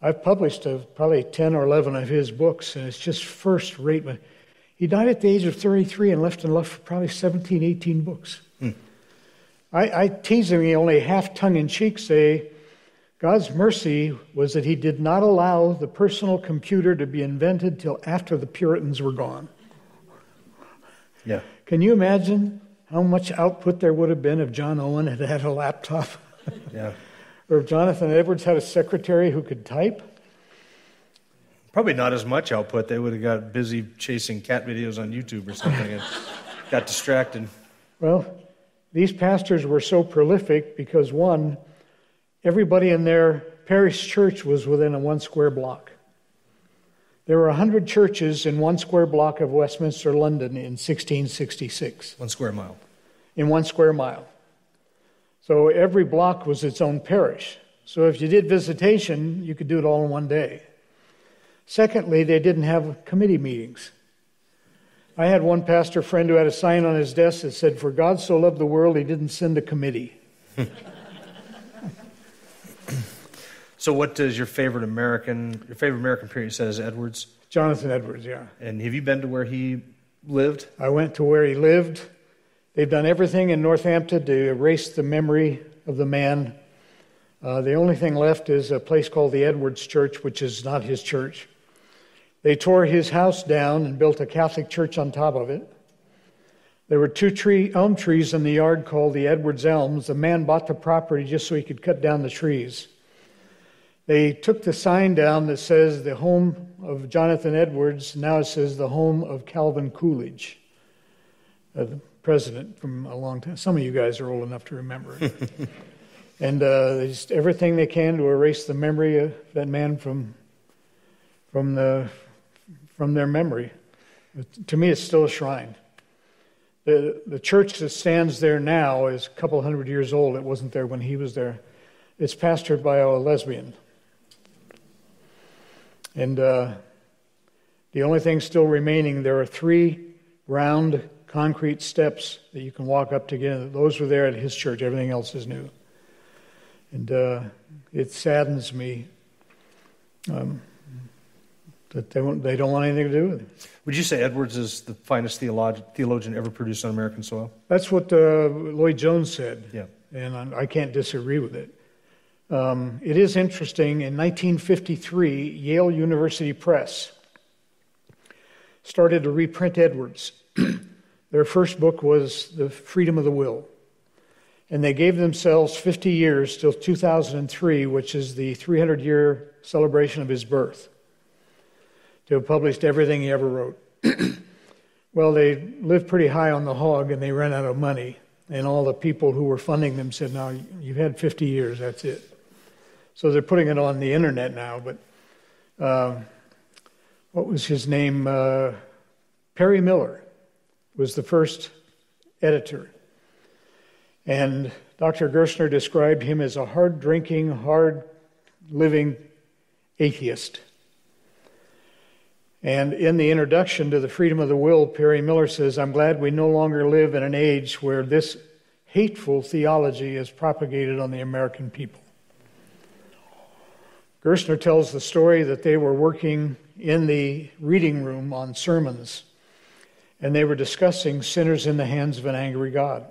I've published uh, probably ten or eleven of his books, and it's just first rate. He died at the age of thirty-three and left and left for probably seventeen, eighteen books. Mm. I, I teasingly, only half tongue-in-cheek say, God's mercy was that he did not allow the personal computer to be invented till after the Puritans were gone. Yeah. Can you imagine how much output there would have been if John Owen had had a laptop? Yeah. Or if Jonathan Edwards had a secretary who could type? Probably not as much output. They would have got busy chasing cat videos on YouTube or something and got distracted. Well, these pastors were so prolific because, one, everybody in their parish church was within a one-square block. There were one hundred churches in one square block of Westminster, London in sixteen sixty-six. One square mile. In one square mile. So every block was its own parish. So if you did visitation, you could do it all in one day. Secondly, they didn't have committee meetings. I had one pastor friend who had a sign on his desk that said, "For God so loved the world, he didn't send a committee." So what is your favorite American, your favorite American period, you said, is Edwards? Jonathan Edwards, yeah. And have you been to where he lived? I went to where he lived. They've done everything in Northampton to erase the memory of the man. Uh, the only thing left is a place called the Edwards Church, which is not his church. They tore his house down and built a Catholic church on top of it. There were two tree, elm trees in the yard called the Edwards Elms. The man bought the property just so he could cut down the trees. They took the sign down that says the home of Jonathan Edwards. Now it says the home of Calvin Coolidge, uh, the president from a long time. Some of you guys are old enough to remember it. And uh, they just everything they can to erase the memory of that man from from the from their memory. But to me, it's still a shrine. The the church that stands there now is a couple hundred years old. It wasn't there when he was there. It's pastored by a lesbian. And uh, the only thing still remaining, there are three round concrete steps that you can walk up to get in. Those were there at his church. Everything else is new. And uh, it saddens me um, that they, won't, they don't want anything to do with it. Would you say Edwards is the finest theolog- theologian ever produced on American soil? That's what uh, Lloyd Jones said, yeah. And I, I can't disagree with it. Um, it is interesting, in nineteen fifty-three, Yale University Press started to reprint Edwards. Their first book was The Freedom of the Will. And they gave themselves fifty years till two thousand three, which is the three hundred year celebration of his birth, to have published everything he ever wrote. Well, they lived pretty high on the hog, and they ran out of money. And all the people who were funding them said, "Now, you've had fifty years, that's it." So they're putting it on the internet now, but um, what was his name? Uh, Perry Miller was the first editor. And Doctor Gerstner described him as a hard-drinking, hard-living atheist. And in the introduction to The Freedom of the Will, Perry Miller says, "I'm glad we no longer live in an age where this hateful theology is propagated on the American people." Gerstner tells the story that they were working in the reading room on sermons, and they were discussing Sinners in the Hands of an Angry God.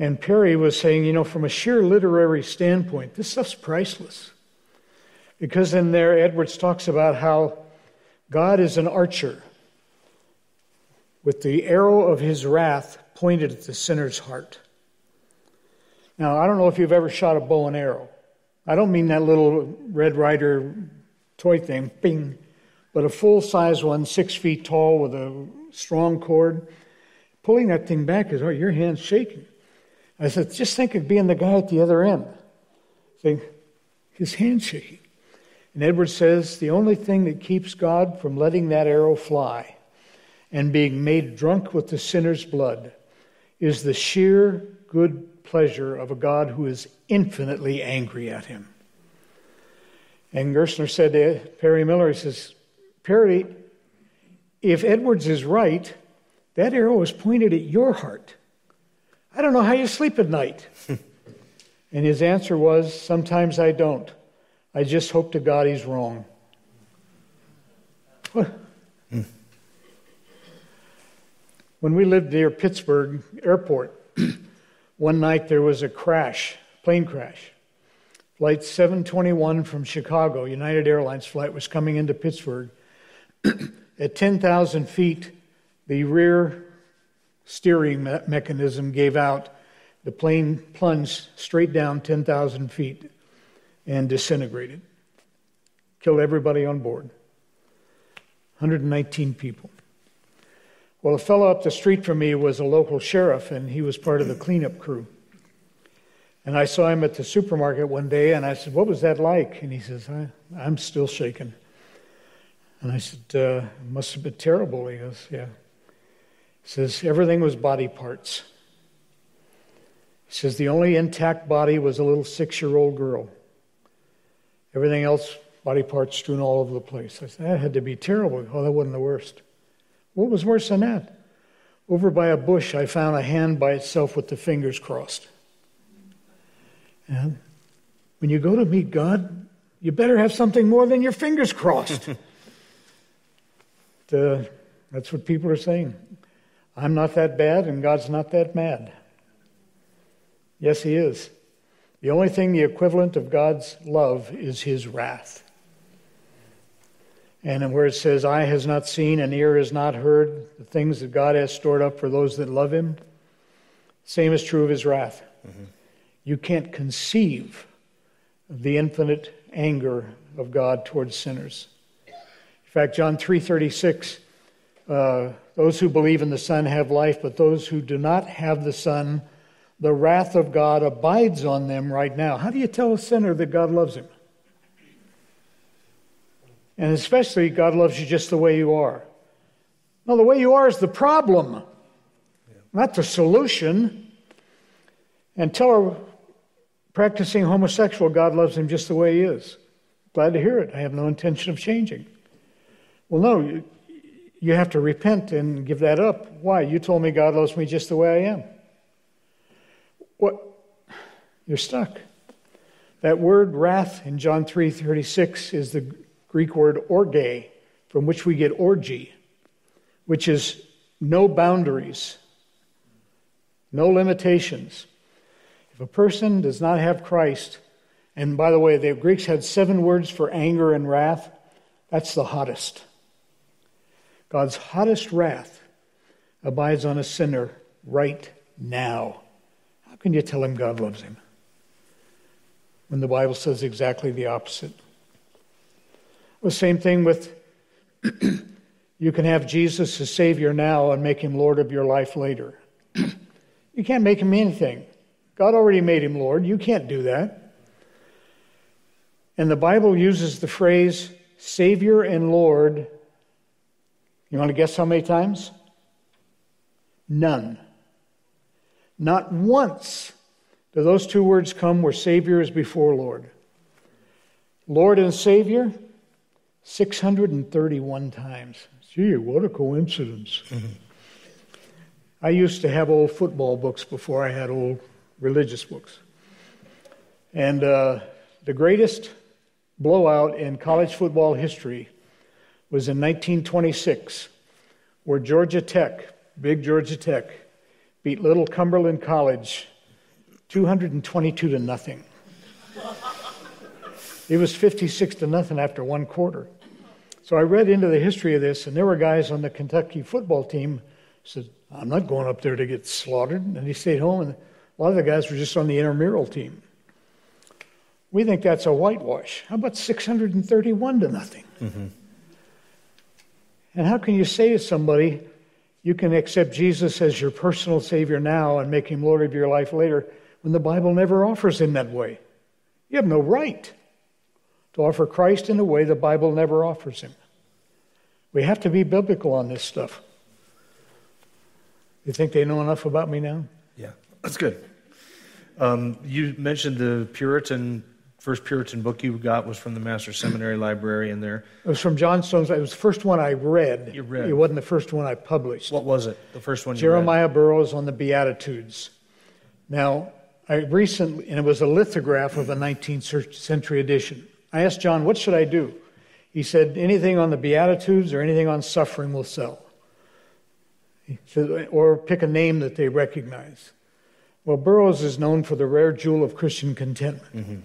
And Perry was saying, you know, from a sheer literary standpoint, this stuff's priceless. Because in there, Edwards talks about how God is an archer with the arrow of his wrath pointed at the sinner's heart. Now, I don't know if you've ever shot a bow and arrow. I don't mean that little Red Ryder toy thing, bing, but a full-size one, six feet tall with a strong cord. Pulling that thing back is, oh, your hand's shaking. I said, just think of being the guy at the other end. Think, his hand's shaking. And Edwards says, the only thing that keeps God from letting that arrow fly and being made drunk with the sinner's blood is the sheer good pleasure of a God who is infinitely angry at him. And Gerstner said to Perry Miller, he says, Perry, if Edwards is right, that arrow is pointed at your heart. I don't know how you sleep at night. And his answer was, sometimes I don't. I just hope to God he's wrong. What? Hmm. When we lived near Pittsburgh airport, one night there was a crash, plane crash. Flight seven twenty-one from Chicago, United Airlines flight, was coming into Pittsburgh. At ten thousand feet, the rear steering me- mechanism gave out. The plane plunged straight down ten thousand feet and disintegrated. Killed everybody on board. one hundred nineteen people. Well, a fellow up the street from me was a local sheriff, and he was part of the cleanup crew. And I saw him at the supermarket one day, and I said, what was that like? And he says, I, I'm still shaken. And I said, uh, it must have been terrible. He goes, yeah. He says, everything was body parts. He says, the only intact body was a little six-year-old girl. Everything else, body parts strewn all over the place. I said, that had to be terrible. Oh, that wasn't the worst. What was worse than that? Over by a bush, I found a hand by itself with the fingers crossed. And when you go to meet God, you better have something more than your fingers crossed. uh, that's what people are saying. I'm not that bad, and God's not that mad. Yes, he is. The only thing the equivalent of God's love is his wrath. And where it says, eye has not seen and ear has not heard the things that God has stored up for those that love him, same is true of his wrath. Mm-hmm. You can't conceive of the infinite anger of God towards sinners. In fact, John three thirty-six, uh, those who believe in the Son have life, but those who do not have the Son, the wrath of God abides on them right now. How do you tell a sinner that God loves him? And especially, God loves you just the way you are. No, the way you are is the problem, yeah. Not the solution. And tell a practicing homosexual God loves him just the way he is. Glad to hear it. I have no intention of changing. Well, no, you, you have to repent and give that up. Why? You told me God loves me just the way I am. What? You're stuck. That word wrath in John three thirty-six is the Greek word orge, from which we get orgy, which is no boundaries, no limitations. If a person does not have Christ, and by the way, the Greeks had seven words for anger and wrath, that's the hottest. God's hottest wrath abides on a sinner right now. How can you tell him God loves him when the Bible says exactly the opposite? Well, same thing with you can have Jesus as Savior now and make him Lord of your life later. You can't make him anything. God already made him Lord. You can't do that. And the Bible uses the phrase Savior and Lord, you want to guess how many times? None. Not once do those two words come where Savior is before Lord. Lord and Savior, six hundred thirty-one times. Gee, what a coincidence. Mm-hmm. I used to have old football books before I had old religious books. And uh, the greatest blowout in college football history was in nineteen twenty-six, where Georgia Tech, big Georgia Tech, beat Little Cumberland College two hundred twenty-two to nothing. It was fifty-six to nothing after one quarter. So I read into the history of this, and there were guys on the Kentucky football team said, I'm not going up there to get slaughtered. And he stayed home, and a lot of the guys were just on the intramural team. We think that's a whitewash. How about six hundred thirty-one to nothing? Mm-hmm. And how can you say to somebody, you can accept Jesus as your personal Savior now and make him Lord of your life later, when the Bible never offers him that way? You have no right to offer Christ in a way the Bible never offers him. We have to be biblical on this stuff. You think they know enough about me now? Yeah, that's good. Um, you mentioned the Puritan, first Puritan book you got was from the Master Seminary Library in there. It was from John Stone's. It was the first one I read. You read. It wasn't the first one I published. What was it, the first one you Jeremiah read? Jeremiah Burroughs on the Beatitudes. Now, I recently, and it was a lithograph of a nineteenth century edition. I asked John, what should I do? He said, anything on the Beatitudes or anything on suffering will sell. He said, or pick a name that they recognize. Well, Burroughs is known for the rare jewel of Christian contentment. Mm-hmm.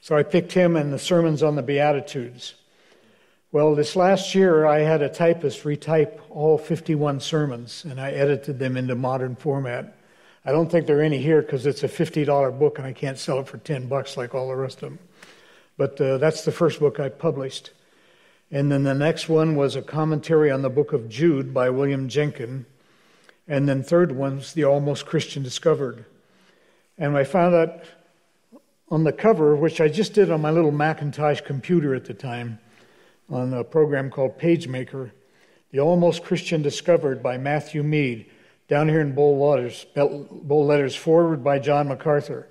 So I picked him and the sermons on the Beatitudes. Well, this last year I had a typist retype all fifty-one sermons, and I edited them into modern format. I don't think there are any here because it's a fifty dollar book and I can't sell it for ten bucks like all the rest of them. But uh, that's the first book I published. And then the next one was a commentary on the book of Jude by William Jenkin. And then third one's The Almost Christian Discovered. And I found out on the cover, which I just did on my little Macintosh computer at the time, on a program called PageMaker, The Almost Christian Discovered by Matthew Mead, down here in bold letters, bold letters forward by John MacArthur.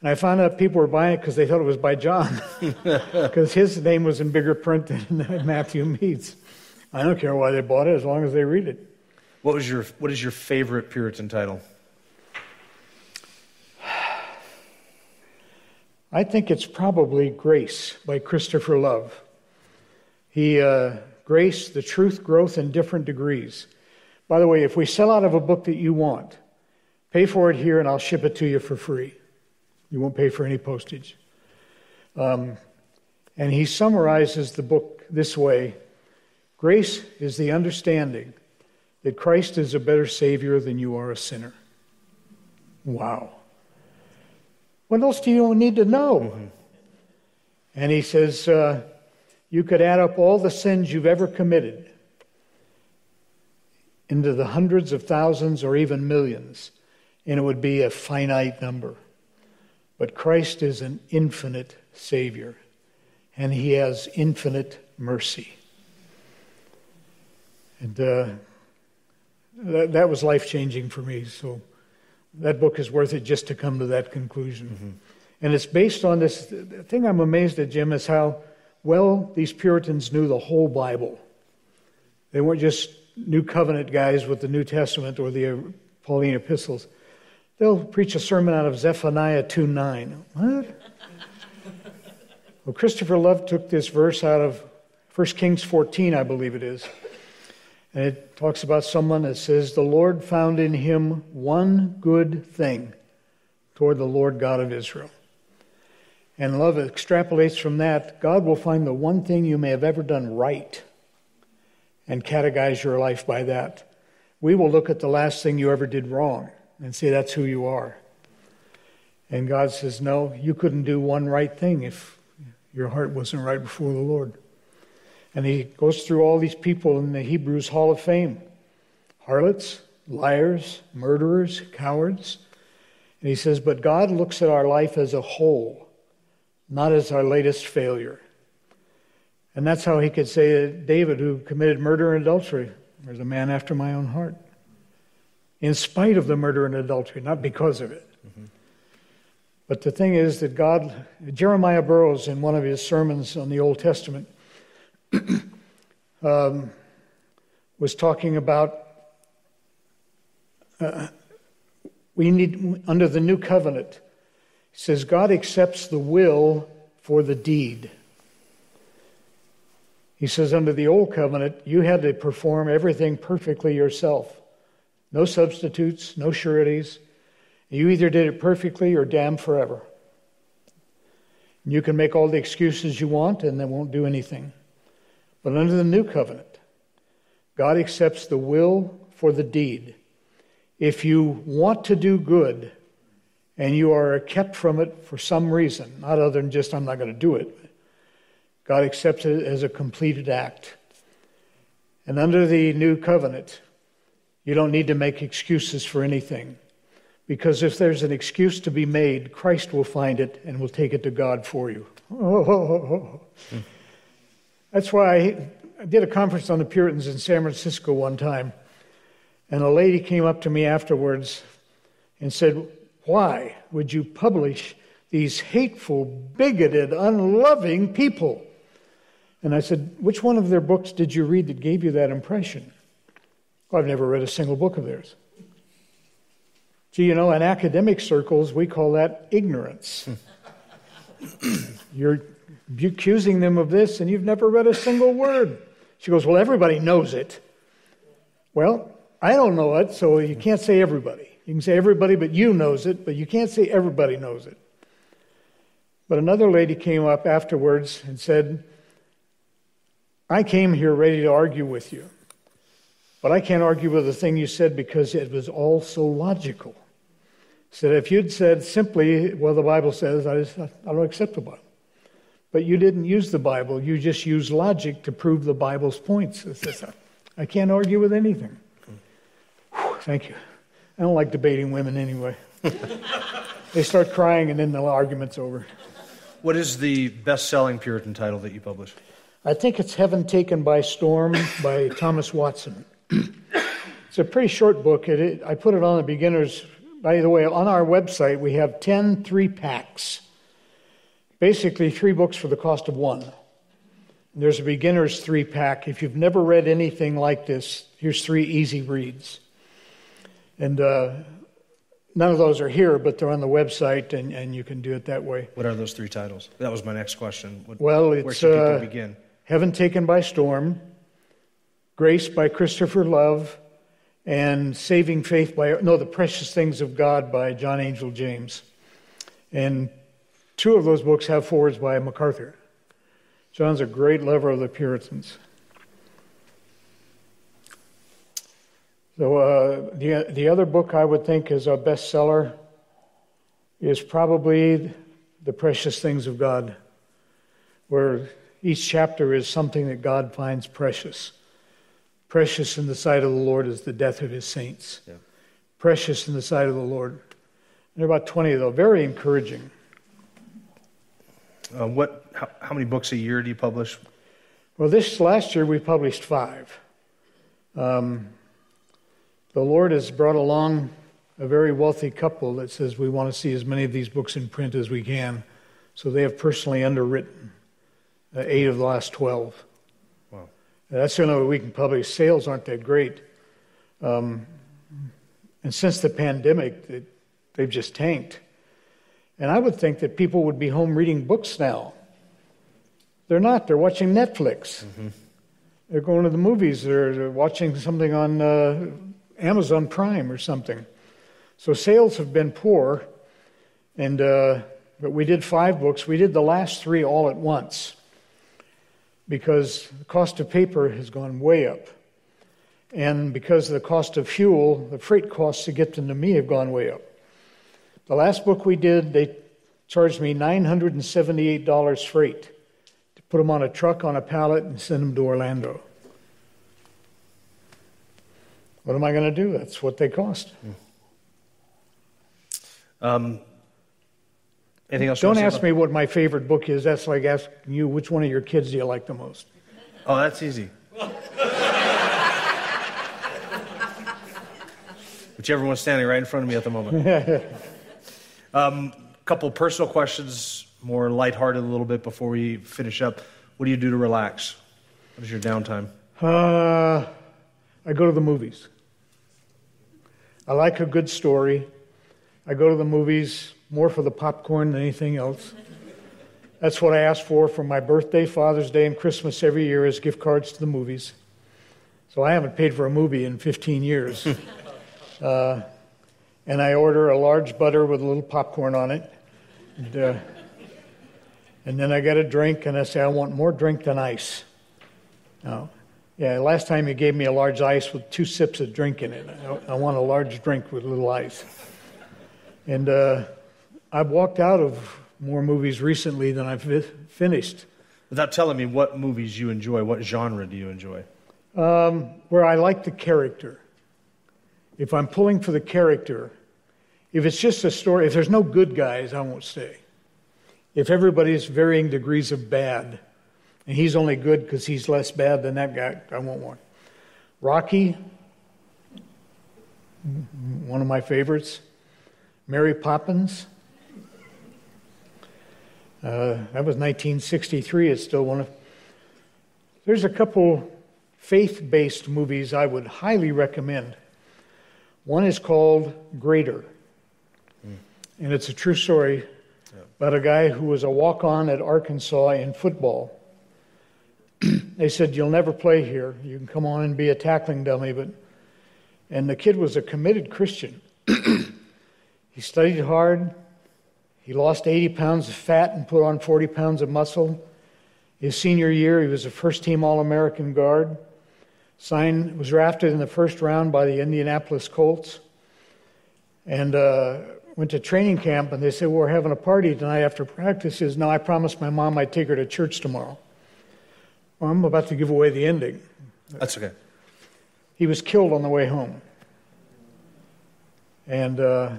And I found out people were buying it because they thought it was by John, because his name was in bigger print than Matthew Mead's. I don't care why they bought it as long as they read it. What was your What is your favorite Puritan title? I think it's probably Grace by Christopher Love. He uh, Grace, the truth, growth in different degrees. By the way, if we sell out of a book that you want, pay for it here and I'll ship it to you for free. You won't pay for any postage. Um, and he summarizes the book this way. Grace is the understanding that Christ is a better Savior than you are a sinner. Wow. What else do you need to know? Mm-hmm. And he says, uh, you could add up all the sins you've ever committed into the hundreds of thousands or even millions, and it would be a finite number. But Christ is an infinite Savior, and he has infinite mercy. And uh, that, that was life-changing for me, so that book is worth it just to come to that conclusion. Mm-hmm. And it's based on this, the thing I'm amazed at, Jim, is how well these Puritans knew the whole Bible. They weren't just New Covenant guys with the New Testament or the Pauline epistles. They'll preach a sermon out of Zephaniah two nine. What? Well, Christopher Love took this verse out of First Kings fourteen, I believe it is. And it talks about someone that says, the Lord found in him one good thing toward the Lord God of Israel. And Love extrapolates from that, God will find the one thing you may have ever done right and categorize your life by that. We will look at the last thing you ever did wrong and say, that's who you are. And God says, no, you couldn't do one right thing if your heart wasn't right before the Lord. And he goes through all these people in the Hebrews Hall of Fame. Harlots, liars, murderers, cowards. And he says, but God looks at our life as a whole, not as our latest failure. And that's how he could say that David, who committed murder and adultery, there's a man after my own heart, in spite of the murder and adultery, not because of it. Mm-hmm. But the thing is that God, Jeremiah Burroughs, in one of his sermons on the Old Testament, um, was talking about uh, we need, under the new covenant, he says, God accepts the will for the deed. He says, under the old covenant, you had to perform everything perfectly yourself. No substitutes, no sureties. You either did it perfectly or damned forever. And you can make all the excuses you want and they won't do anything. But under the new covenant, God accepts the will for the deed. If you want to do good and you are kept from it for some reason, not other than just I'm not going to do it, God accepts it as a completed act. And under the new covenant, you don't need to make excuses for anything. Because if there's an excuse to be made, Christ will find it and will take it to God for you. Oh. Hmm. That's why I did a conference on the Puritans in San Francisco one time. And a lady came up to me afterwards and said, why would you publish these hateful, bigoted, unloving people? And I said, which one of their books did you read that gave you that impression? Well, I've never read a single book of theirs. Gee, you know, in academic circles, we call that ignorance. You're accusing them of this, and you've never read a single word. She goes, well, everybody knows it. Well, I don't know it, so you can't say everybody. You can say everybody but you knows it, but you can't say everybody knows it. But another lady came up afterwards and said, I came here ready to argue with you, but I can't argue with the thing you said because it was all so logical. Said, if you'd said simply, well, the Bible says, I, just, I don't accept the Bible. But you didn't use the Bible. You just used logic to prove the Bible's points. Says, I can't argue with anything. Whew, thank you. I don't like debating women anyway. They start crying and then the argument's over. What is the best-selling Puritan title that you publish? I think it's Heaven Taken by Storm by Thomas Watson. It's a pretty short book. It, it, I put it on the beginners. By the way, on our website, we have ten three-packs. Basically, three books for the cost of one. And there's a beginner's three-pack. If you've never read anything like this, here's three easy reads. And uh, none of those are here, but they're on the website, and, and you can do it that way. What are those three titles? That was my next question. What, well, it's, where should people uh, begin? Heaven Taken by Storm, Grace by Christopher Love, and Saving Faith by, no, The Precious Things of God by John Angel James. And two of those books have forwards by MacArthur. John's a great lover of the Puritans. So uh, the, the other book I would think is a bestseller is probably The Precious Things of God, where each chapter is something that God finds precious. Precious in the sight of the Lord is the death of his saints. Yeah. Precious in the sight of the Lord. And there are about twenty of those. Very encouraging. Uh, what? How, how many books a year do you publish? Well, this last year we published five. Um, the Lord has brought along a very wealthy couple that says we want to see as many of these books in print as we can. So they have personally underwritten uh, eight of the last twelve. That's the only way we can publish. Sales aren't that great. Um, and since the pandemic, it, they've just tanked. And I would think that people would be home reading books now. They're not. They're watching Netflix. Mm-hmm. They're going to the movies. They're, they're watching something on uh, Amazon Prime or something. So sales have been poor. And uh, but we did five books. We did the last three all at once, because the cost of paper has gone way up. And because of the cost of fuel, the freight costs to get them to me have gone way up. The last book we did, they charged me nine hundred seventy-eight dollars freight to put them on a truck, on a pallet, and send them to Orlando. What am I going to do? That's what they cost. Um, Anything else? Don't ask me what my favorite book is. That's like asking you which one of your kids do you like the most. Oh, that's easy. Whichever one's standing right in front of me at the moment. Um, couple personal questions, more lighthearted a little bit before we finish up. What do you do to relax? What is your downtime? Uh, I go to the movies. I like a good story. I go to the movies more for the popcorn than anything else. That's what I ask for for my birthday, Father's Day, and Christmas every year is gift cards to the movies. So I haven't paid for a movie in fifteen years. uh, and I order a large butter with a little popcorn on it. And, uh, and then I get a drink, and I say, I want more drink than ice. Now, yeah, last time you gave me a large ice with two sips of drink in it. I, I want a large drink with little ice. And uh, I've walked out of more movies recently than I've finished. Without telling me what movies you enjoy, what genre do you enjoy? Um, where I like the character. If I'm pulling for the character, if it's just a story, if there's no good guys, I won't stay. If everybody's varying degrees of bad, and he's only good because he's less bad than that guy, I won't want. Rocky, one of my favorites. Mary Poppins. Uh, that was nineteen sixty-three. It's still one of... There's a couple faith-based movies I would highly recommend. One is called Greater. Mm. And it's a true story yeah. about a guy who was a walk-on at Arkansas in football. They said, you'll never play here. You can come on and be a tackling dummy. But And the kid was a committed Christian. He studied hard. He lost eighty pounds of fat and put on forty pounds of muscle. His senior year, he was a first-team All-American guard. Signed, was drafted in the first round by the Indianapolis Colts. And uh, went to training camp, and they said, well, we're having a party tonight after practice. He says, no, I promised my mom I'd take her to church tomorrow. Well, I'm about to give away the ending. That's okay. He was killed on the way home. And... Uh,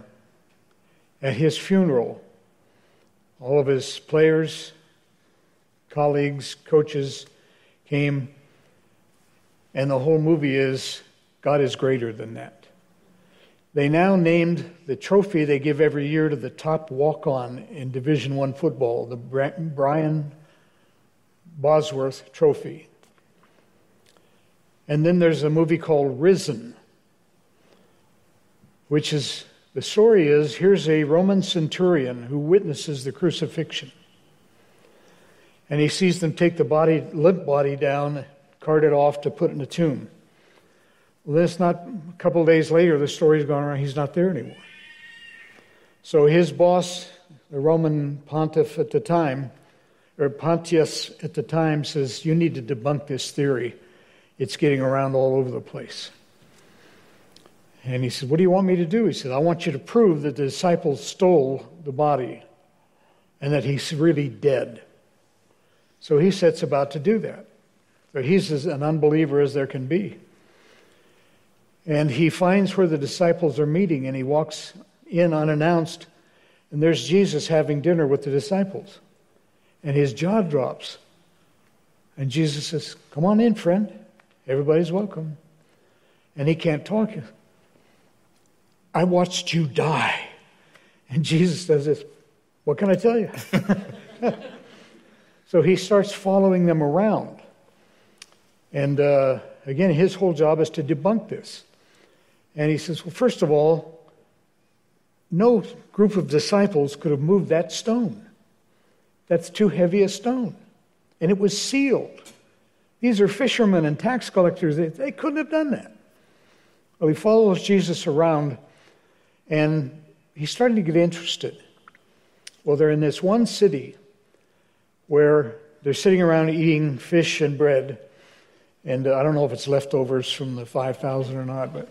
At his funeral, all of his players, colleagues, coaches came, and the whole movie is God is greater than that. They now named the trophy they give every year to the top walk-on in Division One football, the Brian Bosworth Trophy. And then there's a movie called Risen, which is... The story is, here's a Roman centurion who witnesses the crucifixion. And he sees them take the body, limp body down, cart it off to put in a tomb. Well, that's not, a couple of days later, the story's gone around, he's not there anymore. So his boss, the Roman pontiff at the time, or Pontius at the time, says, you need to debunk this theory. It's getting around all over the place. And he said, what do you want me to do? He said, I want you to prove that the disciples stole the body and that he's really dead. So he sets about to do that. So he's as an unbeliever as there can be. And he finds where the disciples are meeting, and he walks in unannounced, and there's Jesus having dinner with the disciples. And his jaw drops. And Jesus says, come on in, friend. Everybody's welcome. And he can't talk. I watched you die. And Jesus says this, what can I tell you? So he starts following them around. And uh, again, his whole job is to debunk this. And he says, well, first of all, no group of disciples could have moved that stone. That's too heavy a stone. And it was sealed. These are fishermen and tax collectors. They, they couldn't have done that. Well, he follows Jesus around. And he's starting to get interested. Well, they're in this one city where they're sitting around eating fish and bread. And uh, I don't know if it's leftovers from the five thousand or not, but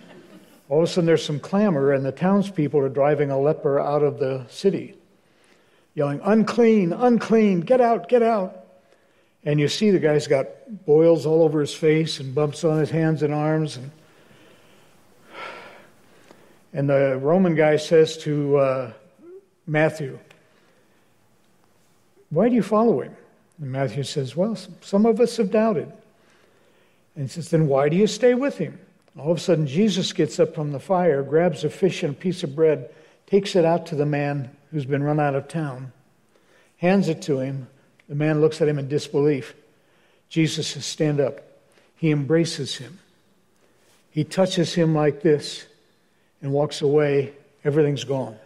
all of a sudden there's some clamor, and the townspeople are driving a leper out of the city, yelling, unclean, unclean, get out, get out. And you see the guy's got boils all over his face and bumps on his hands and arms. And And the Roman guy says to uh, Matthew, Why do you follow him? And Matthew says, well, some of us have doubted. And he says, then why do you stay with him? All of a sudden, Jesus gets up from the fire, grabs a fish and a piece of bread, takes it out to the man who's been run out of town, hands it to him. The man looks at him in disbelief. Jesus says, stand up. He embraces him. He touches him like this and walks away. Everything's gone.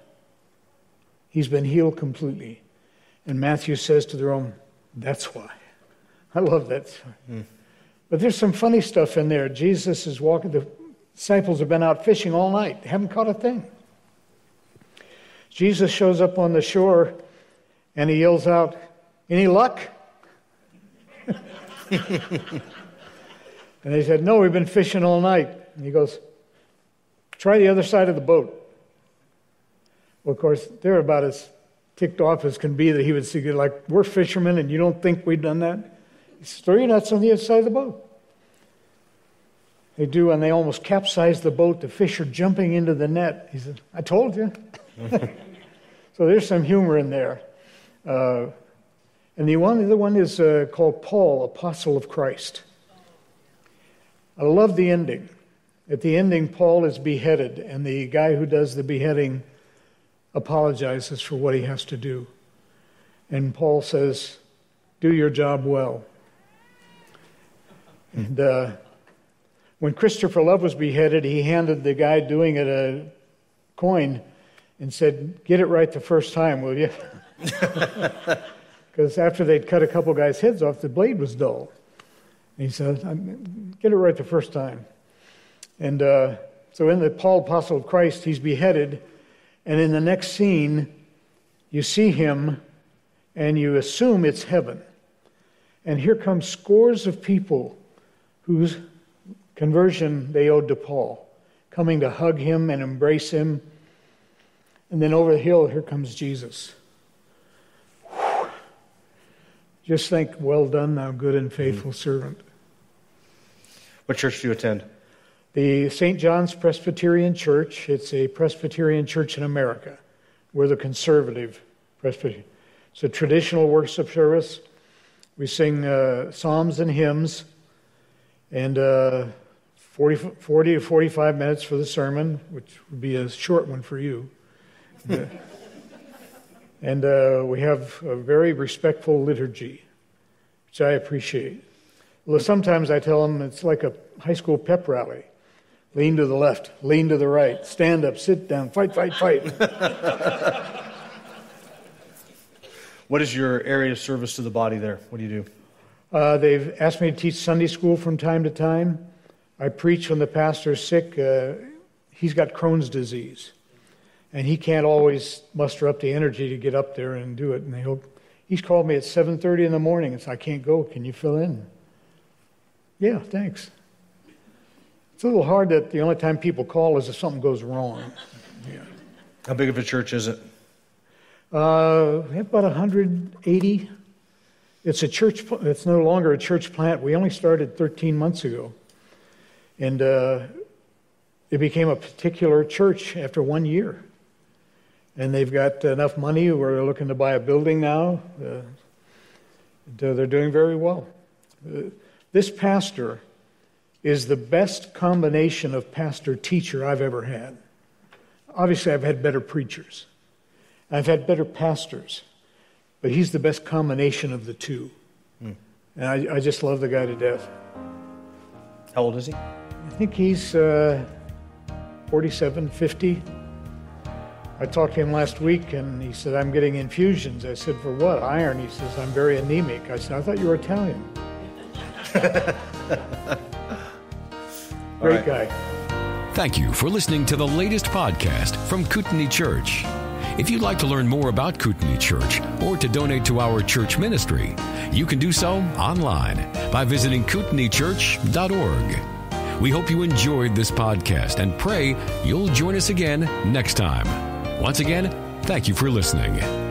He's been healed completely. And Matthew says to the Roman, that's why. I love that story. Mm. But there's some funny stuff in there. Jesus is walking. The disciples have been out fishing all night. They haven't caught a thing. Jesus shows up on the shore, and he yells out, any luck? And they said, no, we've been fishing all night. And he goes, try the other side of the boat. Well, of course, they're about as ticked off as can be that he would see, like, we're fishermen and you don't think we've done that? He says, throw your nets on the other side of the boat. They do, and they almost capsize the boat. The fish are jumping into the net. He said, I told you. So there's some humor in there. Uh, and the one, the other one is uh, called Paul, Apostle of Christ. I love the ending. At the ending, Paul is beheaded, and the guy who does the beheading apologizes for what he has to do. And Paul says, do your job well. And uh, when Christopher Love was beheaded, he handed the guy doing it a coin and said, get it right the first time, will you? Because after they'd cut a couple guys' heads off, the blade was dull. And he said, get it right the first time. And uh, so in the Paul, Apostle of Christ, he's beheaded. And in the next scene, you see him, and you assume it's heaven. And here come scores of people whose conversion they owed to Paul, coming to hug him and embrace him. And then over the hill, here comes Jesus. Whew. Just think, well done, thou good and faithful servant. What church do you attend? The Saint John's Presbyterian Church. It's a Presbyterian church in America. We're the conservative Presbyterian. It's a traditional worship service. We sing uh, psalms and hymns, and uh, forty, forty to forty-five minutes for the sermon, which would be a short one for you. And uh, we have a very respectful liturgy, which I appreciate. Well, sometimes I tell them it's like a high school pep rally. Lean to the left, lean to the right, stand up, sit down, fight, fight, fight. What is your area of service to the body there? What do you do? Uh, they've asked me to teach Sunday school from time to time. I preach when the pastor's sick. Uh, he's got Crohn's disease. And he can't always muster up the energy to get up there and do it. And they hope. He's called me at seven thirty in the morning and said, I can't go. Can you fill in? Yeah, thanks. It's a little hard that the only time people call is if something goes wrong. Yeah. How big of a church is it? Uh, we have about one hundred eighty. It's a church. It's no longer a church plant. We only started thirteen months ago. And uh, it became a particular church after one year. And they've got enough money. We're looking to buy a building now. Uh, they're doing very well. Uh, This pastor is the best combination of pastor-teacher I've ever had. Obviously, I've had better preachers. I've had better pastors. But he's the best combination of the two. Mm. And I, I just love the guy to death. How old is he? I think he's uh, forty-seven, fifty. I talked to him last week, and he said, I'm getting infusions. I said, for what? Iron. He says, I'm very anemic. I said, I thought you were Italian. Great guy. Thank you for listening to the latest podcast from Kootenai Church. If you'd like to learn more about Kootenai Church or to donate to our church ministry, you can do so online by visiting kootenai church dot org. We hope you enjoyed this podcast and pray you'll join us again next time. Once again, thank you for listening.